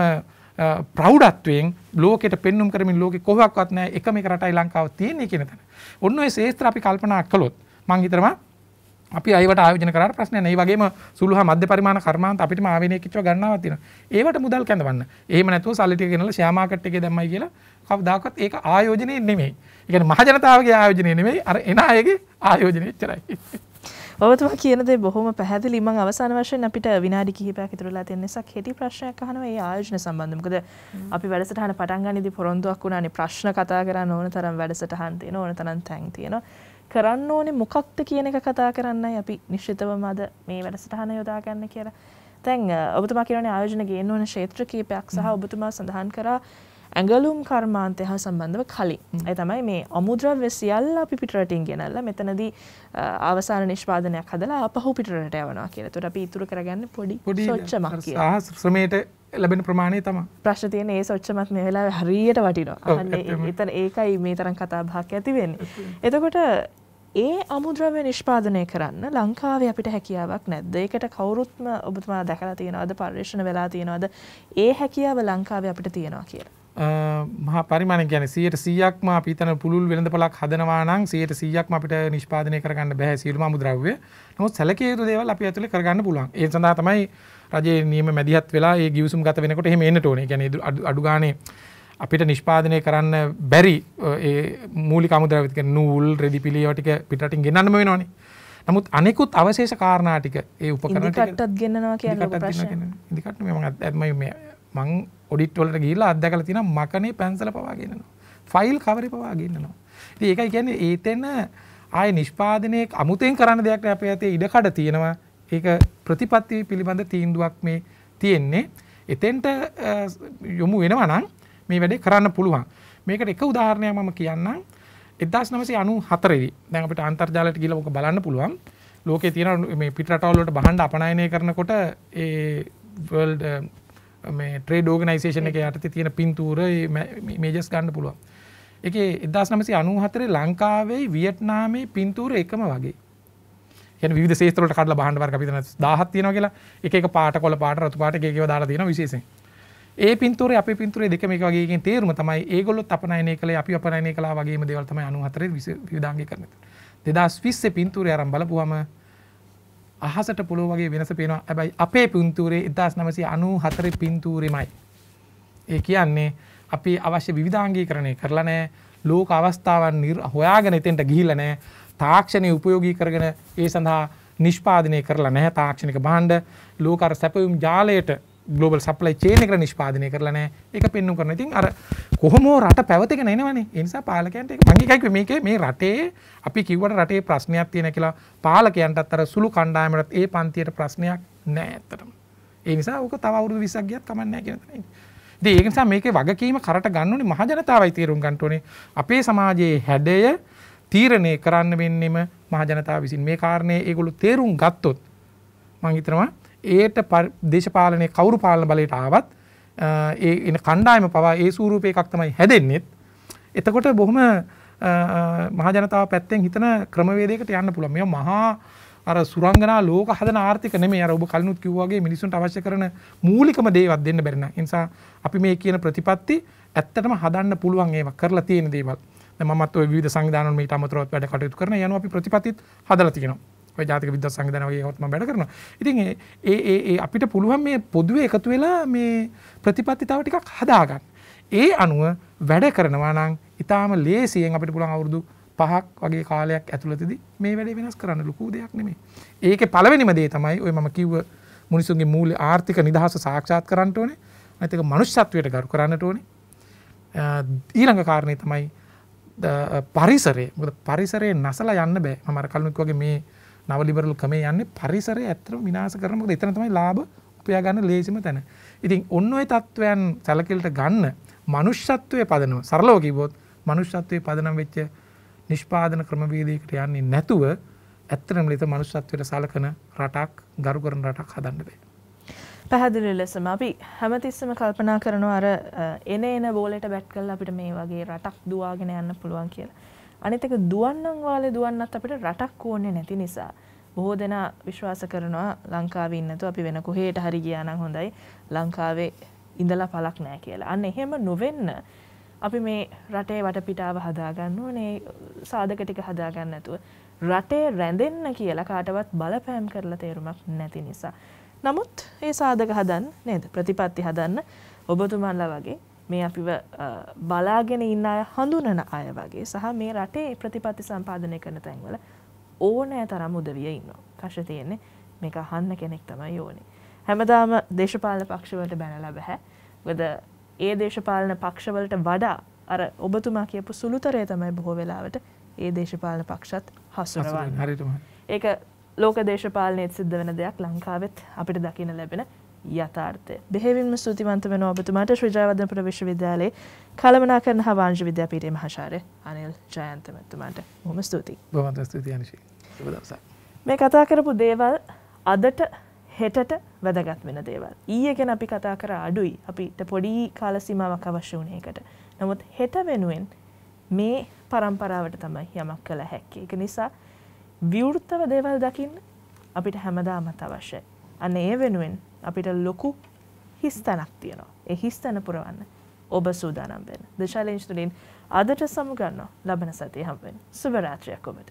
ප්‍රෞඩත්වයෙන් ලෝකෙට පෙන්눔 කරමින් ලෝකෙ කොහොක්වත් නැහැ එක මේක රටයි ලංකාව තියෙන්නේ කියන තැන. ඔන්න ඔය ශේත්‍ර අපි කල්පනා කළොත් මම හිතනවා අපි අයවට ආයෝජන කරාට ප්‍රශ්නයක් නෑ. ඒ වගේම සුළුහා මධ්‍ය පරිමාණ කර්මාන්ත අපිටම ආවේනිකීත්ව ගන්නවක් තියෙනවා. ඒවට මුදල් කැඳවන්න. එහෙම නැතුව සල්ලි ටික ගෙනලා ෂෙයා මාකට් එකේ දැම්මයි කියලා කවදාකවත් ඒක ආයෝජනයේ නෙමෙයි. ඒ කියන්නේ මහ ජනතාවගේ ආයෝජනයේ නෙමෙයි. අර එන අයගේ ආයෝජනයේ ඉතරයි. ඔබතුමා කියන දේ බොහොම පැහැදිලි. මම අවසාන වශයෙන් අපිට විනාඩි කිහිපයක් ඉතුරු වෙලා තියෙන නිසා කෙටි ප්‍රශ්නයක් අහනවා මේ ආයෝජන සම්බන්ධව. මොකද අපි වැඩසටහන පටන් ගන්නදී පොරොන්දුක් වුණානේ ප්‍රශ්න කතා කරන්න ඕන තරම් වැඩසටහන් තියෙනවා. ඕන තරම් තැන් තියෙනවා. කරන්න ඕනේ මොකක්ද කියන එක කතා කරන්නයි අපි නිශ්චිතවම අද මේ වැඩසටහන යොදා ගන්න කියලා. දැන් ඔබතුමා කියනවානේ ආයෝජන ගේන්න ඕන ක්ෂේත්‍ර කීපයක් සහ ඔබතුමා සඳහන් කරා ඇඟලුම් කර්මාන්තය හා සම්බන්ධව කලින්. ඒ තමයි මේ අමුද්‍රව්‍ය සියල්ල අපි පිටරටින් ගෙනල්ලා මෙතනදී අවසාන නිෂ්පාදනයක් හදලා ආපහු පිටරටට යවනවා කියලා. ඒකට අපි ඉතුරු කරගන්නේ පොඩි සොච්චමක් කියලා. සහ ශ්‍රමයට ලැබෙන ප්‍රමාණය තමයි. ප්‍රශ්න තියෙන ඒ සොච්චමත් මේ වෙලාවේ හරියට වටිනවා. එතන ඒකයි මේ තරම් කතා බහක් ඇති වෙන්නේ. එතකොට ඒ අමුද්‍රව්‍ය නිෂ්පාදනය කරන්න ලංකාවේ අපිට හැකියාවක් නැද්ද? ඒකට කවුරුත්ම ඔබතුමා දැකලා තියෙනවද? පරිශ්‍රණ වෙලා තියෙනවද? ඒ හැකියාව ලංකාවේ අපිට තියෙනවා කියලා. මහා පරිමාණය කියන්නේ 100%ක්ම අපි හිතන පුළුල් වෙළඳපළක් හදනවා නම් 100%ක්ම අපිට නිෂ්පාදනය කරගන්න බෑ සියලුම අමුද්‍රව්‍ය. නමුත් සැලකිය යුතු දේවල් අපි ඇතුලේ කරගන්න පුළුවන්. ඒ සඳහා තමයි රජයේ නියම මැදිහත් වෙලා ඒ ගිවිසුම් ගත වෙනකොට එහෙම එන්නට ඕනේ. ඒ කියන්නේ අඩු ගානේ අපිට නිෂ්පාදනය කරන්න බැරි ඒ මූලික අමුද්‍රව්‍ය ටික නූල් රෙදි පිළියව ටික පිටරටින් ගෙන්නන්නම වෙනවනේ. නමුත් අනෙකුත් අවශේෂ කාරණා ටික ඒ උපකරණ ටික ඉදිකටත් ගෙන්නනවා කියන ලොකු ප්‍රශ්නයක්. ඉදිකට මේ මම ඔඩිට් වලට ගිහිල්ලා අත්දැකලා තියෙනවා මකනේ පැන්සල පවා ගෙන්නනවා. ෆයිල් කවරේ පවා ගෙන්නනවා. ඉතින් ඒකයි කියන්නේ ඒතන ආයේ නිෂ්පාදනයේ අමුතෙන් කරන්න දෙයක් නෑ අපේ ඇතේ ඉඩකඩ තියෙනවා. ඒක ප්‍රතිපත්ති පිළිබඳ තීන්දුවක් මේ තියෙන්නේ. එතෙන්ට යොමු වෙනවා නම් මේ වැඩේ කරන්න පුළුවන්. මේකට එක උදාහරණයක් මම කියන්නම්. 1994 දී දැන් අපිට අන්තර්ජාලයට ගිහලා ඔක බලන්න පුළුවන්. ලෝකේ තියෙන මේ පිට රටවල් වලට බහඬ අපනයනය කරනකොට ඒ World මේ Trade Organization එකේ යටතේ තියෙන පින්තූර මේ මේජස් ගන්න පුළුවන්. ඒකේ 1994 ලංකාවේ වියට්නාමේ පින්තූර එකම වගේ. කියන්නේ විවිධ ශේත්‍ර වලට කඩලා බහඬ වර්ග අපි දැන් 1000ක් තියෙනවා කියලා. එක එක පාට කොළ පාට රතු පාට එක එකව දාලා තියෙනවා විශේෂයෙන්. ඒ පින්තූරේ අපේ පින්තූරේ දෙකම එක වගේ එකකින් තේරුම තමයි ඒගොල්ලොත් අපනයනය කළේ අපි අපනයනය කළා වගේම දේවල් තමයි 94 විවිධාංගීකරණය කරන්නේ. 2020 පින්තූරේ ආරම්භ බලපුවම අහසට පොළොව වගේ වෙනස පේනවා. හැබැයි අපේ පින්තූරේ 1994 පින්තූරෙමයි. ඒ කියන්නේ අපි අවශ්‍ය විවිධාංගීකරණය කරලා නැහැ. ලෝක අවස්ථාවන් හොයාගෙන එතෙන්ට ගිහිල්ලා නැහැ. තාක්ෂණය උපයෝගී කරගෙන ඒ සඳහා නිෂ්පාදනය කරලා නැහැ. තාක්ෂණික භාණ්ඩ ලෝක අර සැපයුම් ජාලයට ග්ලෝබල් සප්ලයි චේන් එකට නිෂ්පාදනය කරලා නැහැ. ඒක පෙන්වන්න කරනවා. ඉතින් අර කොහොමෝ රට පැවතගෙන එනවනේ. ඒ නිසා පාලකයන්ට ඒක මම එකයි මේකේ මේ රටේ අපි කිව්වට රටේ ප්‍රශ්නයක් තියෙන කියලා පාලකයන්ටත් අර සුළු කණ්ඩායමටත් ඒ පන්තියට ප්‍රශ්නයක් නැහැ ඇත්තටම. ඒ නිසා ඕක තව අවුරුදු 20ක් ගියත් කමක් නැහැ කියන තැනයි. ඉතින් ඒක නිසා මේකේ වගකීම කරට ගන්න ඕනේ මහ ජනතාවයි තීරුම් ගන්න ඕනේ. අපේ සමාජයේ හැඩය තීරණය කරන්න වෙන්නේම මහ ජනතාව විසින්. මේ කාරණේ ඒගොල්ලෝ තීරුම් ගත්තොත් මම හිතනවා ඒට දේශපාලනයේ කවුරු පාලන බලයට ආවත් ඒ ඉන කණ්ඩායම පවා ඒ ස්වරූප එකක් තමයි හැදෙන්නේ. එතකොට බොහොම මහ ජනතාව පැත්තෙන් හිතන ක්‍රමවේදයකට යන්න පුළුවන්. මේ මහා අර සුරංගනා ලෝක හදන ආර්ථික නෙමෙයි. අර ඔබ කලිනුත් කිව්වා වගේ මිනිසුන්ට අවශ්‍ය කරන මූලිකම දේවල් දෙන්න බැරි නම්. ඒ නිසා අපි මේ කියන ප්‍රතිපත්ති ඇත්තටම හදන්න පුළුවන් ඒවා කරලා තියෙන දේවල්. දැන් මමත් ওই විවිධ සංවිධාන වල මේ ඊට අමතරව වැඩ කටයුතු කරන යනවා අපි ප්‍රතිපත්තිත් හදලා තියෙනවා. ඔය ජාතික විද්‍යා සංවිධාන වගේ ඒවත් මම වැඩ කරනවා. ඉතින් ඒ අපිට පුළුවන් මේ පොදුවේ එකතු වෙලා මේ ප්‍රතිපත්තිතාව ටිකක් හදාගන්න. ඒ අනුව වැඩ කරනවා නම් ඊටාම ලේසියෙන් අපිට පුළුවන් අවුරුදු 5ක් වගේ කාලයක් ඇතුළතදී මේ වැඩේ වෙනස් කරන්න ලොකු දෙයක් නෙමෙයි. ඒකේ පළවෙනිම දේ තමයි ඔය මම කිව්ව මිනිසුන්ගේ මූල්‍ය ආර්ථික නිදහස සාක්ෂාත් කරගන්න ඕනේ. නැත්නම් ඒක මනුෂ්‍යත්වයට ගරු කරන්නට ඕනේ. ඊළඟ කාරණේ තමයි පරිසරය. මොකද පරිසරය නැසලා යන්න බෑ. මම අර කලින් කිව්වාගේ මේ නව ලිබරල් ක්‍රමයේ යන්නේ පරිසරය ඇත්තටම විනාශ කරන. මොකද එතන තමයි ලාභ උපයා ගන්න ලේසිම තැන. ඉතින් ඔන්න ඔය තත්වයන් සැලකිලිට ගන්න මනුෂ්‍යත්වයේ පදනම සරලව කිව්වොත් මනුෂ්‍යත්වයේ පදනම වෙච්ච නිෂ්පාදන ක්‍රමවේදයකට යන්නේ නැතුව ඇත්තටම ලිත මනුෂ්‍යත්වයට සලකන රටක් ගරු කරන රටක් හදන්න බෑ. පැහැදිලි ලෙසම අපි හැමතිස්සම කල්පනා කරනවා අර එන බෝලයට බැට් කරලා අපිට මේ වගේ රටක් දුවාගෙන යන්න පුළුවන් කියලා. අනිත් එක දුවන්නම් වාලේ දුවන්නත් අපිට රටක් ඕනේ නැති නිසා බොහෝ දෙනා විශ්වාස කරනවා ලංකාවේ ඉන්නතු අපි වෙන කොහෙට හරි ගියා නම් හොඳයි ලංකාවේ ඉඳලා පළක් නැහැ කියලා. අන්න එහෙම නොවෙන්න අපි මේ රටේ වටපිටාව හදාගන්න ඕනේ සාධක ටික හදාගන්න නැතුව. රටේ රැඳෙන්න කියලා කාටවත් බලපෑම් කරලා තේරුමක් නැති නිසා. නමුත් ඒ සාධක හදන්න නේද ප්‍රතිපත්ති හදන්න ඔබතුමන්ලා වගේ මේ අපිව බලාගෙන ඉන්න අය හඳුනන අය වගේ සහ මේ රටේ ප්‍රතිපත්ති සම්පාදනය කරන තැන්වල ඕනෑ තරම් උදවිය ඉන්නවා. ප්‍රශ්නේ තියෙන්නේ මේක අහන්න කෙනෙක් තමයි ඕනේ. හැමදාම දේශපාලන පක්ෂවලට බැනලා බෑ. මොකද ඒ දේශපාලන පක්ෂවලට වඩා අර ඔබතුමා කියපු සුළුතරය තමයි බොහෝ වෙලාවට ඒ දේශපාලන පක්ෂත් හසුරවන්නේ. හරියටම. ඒක ලෝක දේශපාලනයේ සිද්ධ වෙන දෙයක් ලංකාවෙත් අපිට දකින්න ලැබෙන යථාර්ථය. බෙහෙවින්ම ස්තුතිවන්ත වෙනවා ඔබතුමාට ශ්‍රී ජයවර්ධනපුර විශ්වවිද්‍යාලයේ කළමනාකරණ හා වාණිජ විද්‍යාපීඨයේ මහාචාර්ය අනිල් ජයන්ත මහත්මයාට. බොහොම ස්තුතියි. බොහොම ස්තුතියි අනිශී. ඔබ දවසක්. මේ කතා කරපු දේවල් අදට හෙටට වැදගත් වෙන දේවල්. ඊයේ ගැන අපි කතා කරා අඩුයි. අපිට පොඩි කාල සීමාවක් අවශ්‍ය වුණේ ඒකට. නමුත් හෙට වෙනුවෙන් මේ પરම්පරාවට තමයි යමක් කළ හැක්කේ. ඒක නිසා විවෘතව දේවල් දකින්න අපිට හැමදාමත් අවශ්‍යයි. අන්න ඒ වෙනුවෙන් අපිට ලොකු හිස්තනක් තියෙනවා. ඒ හිස්තන පුරවන්න ඔබ සූදානම් වෙන්න. The Challenge තුලින් අදට සමුගන්නවා. ලබන සතියේ හම්බ වෙන්න. සුබ රාත්‍රියක් ඔබට.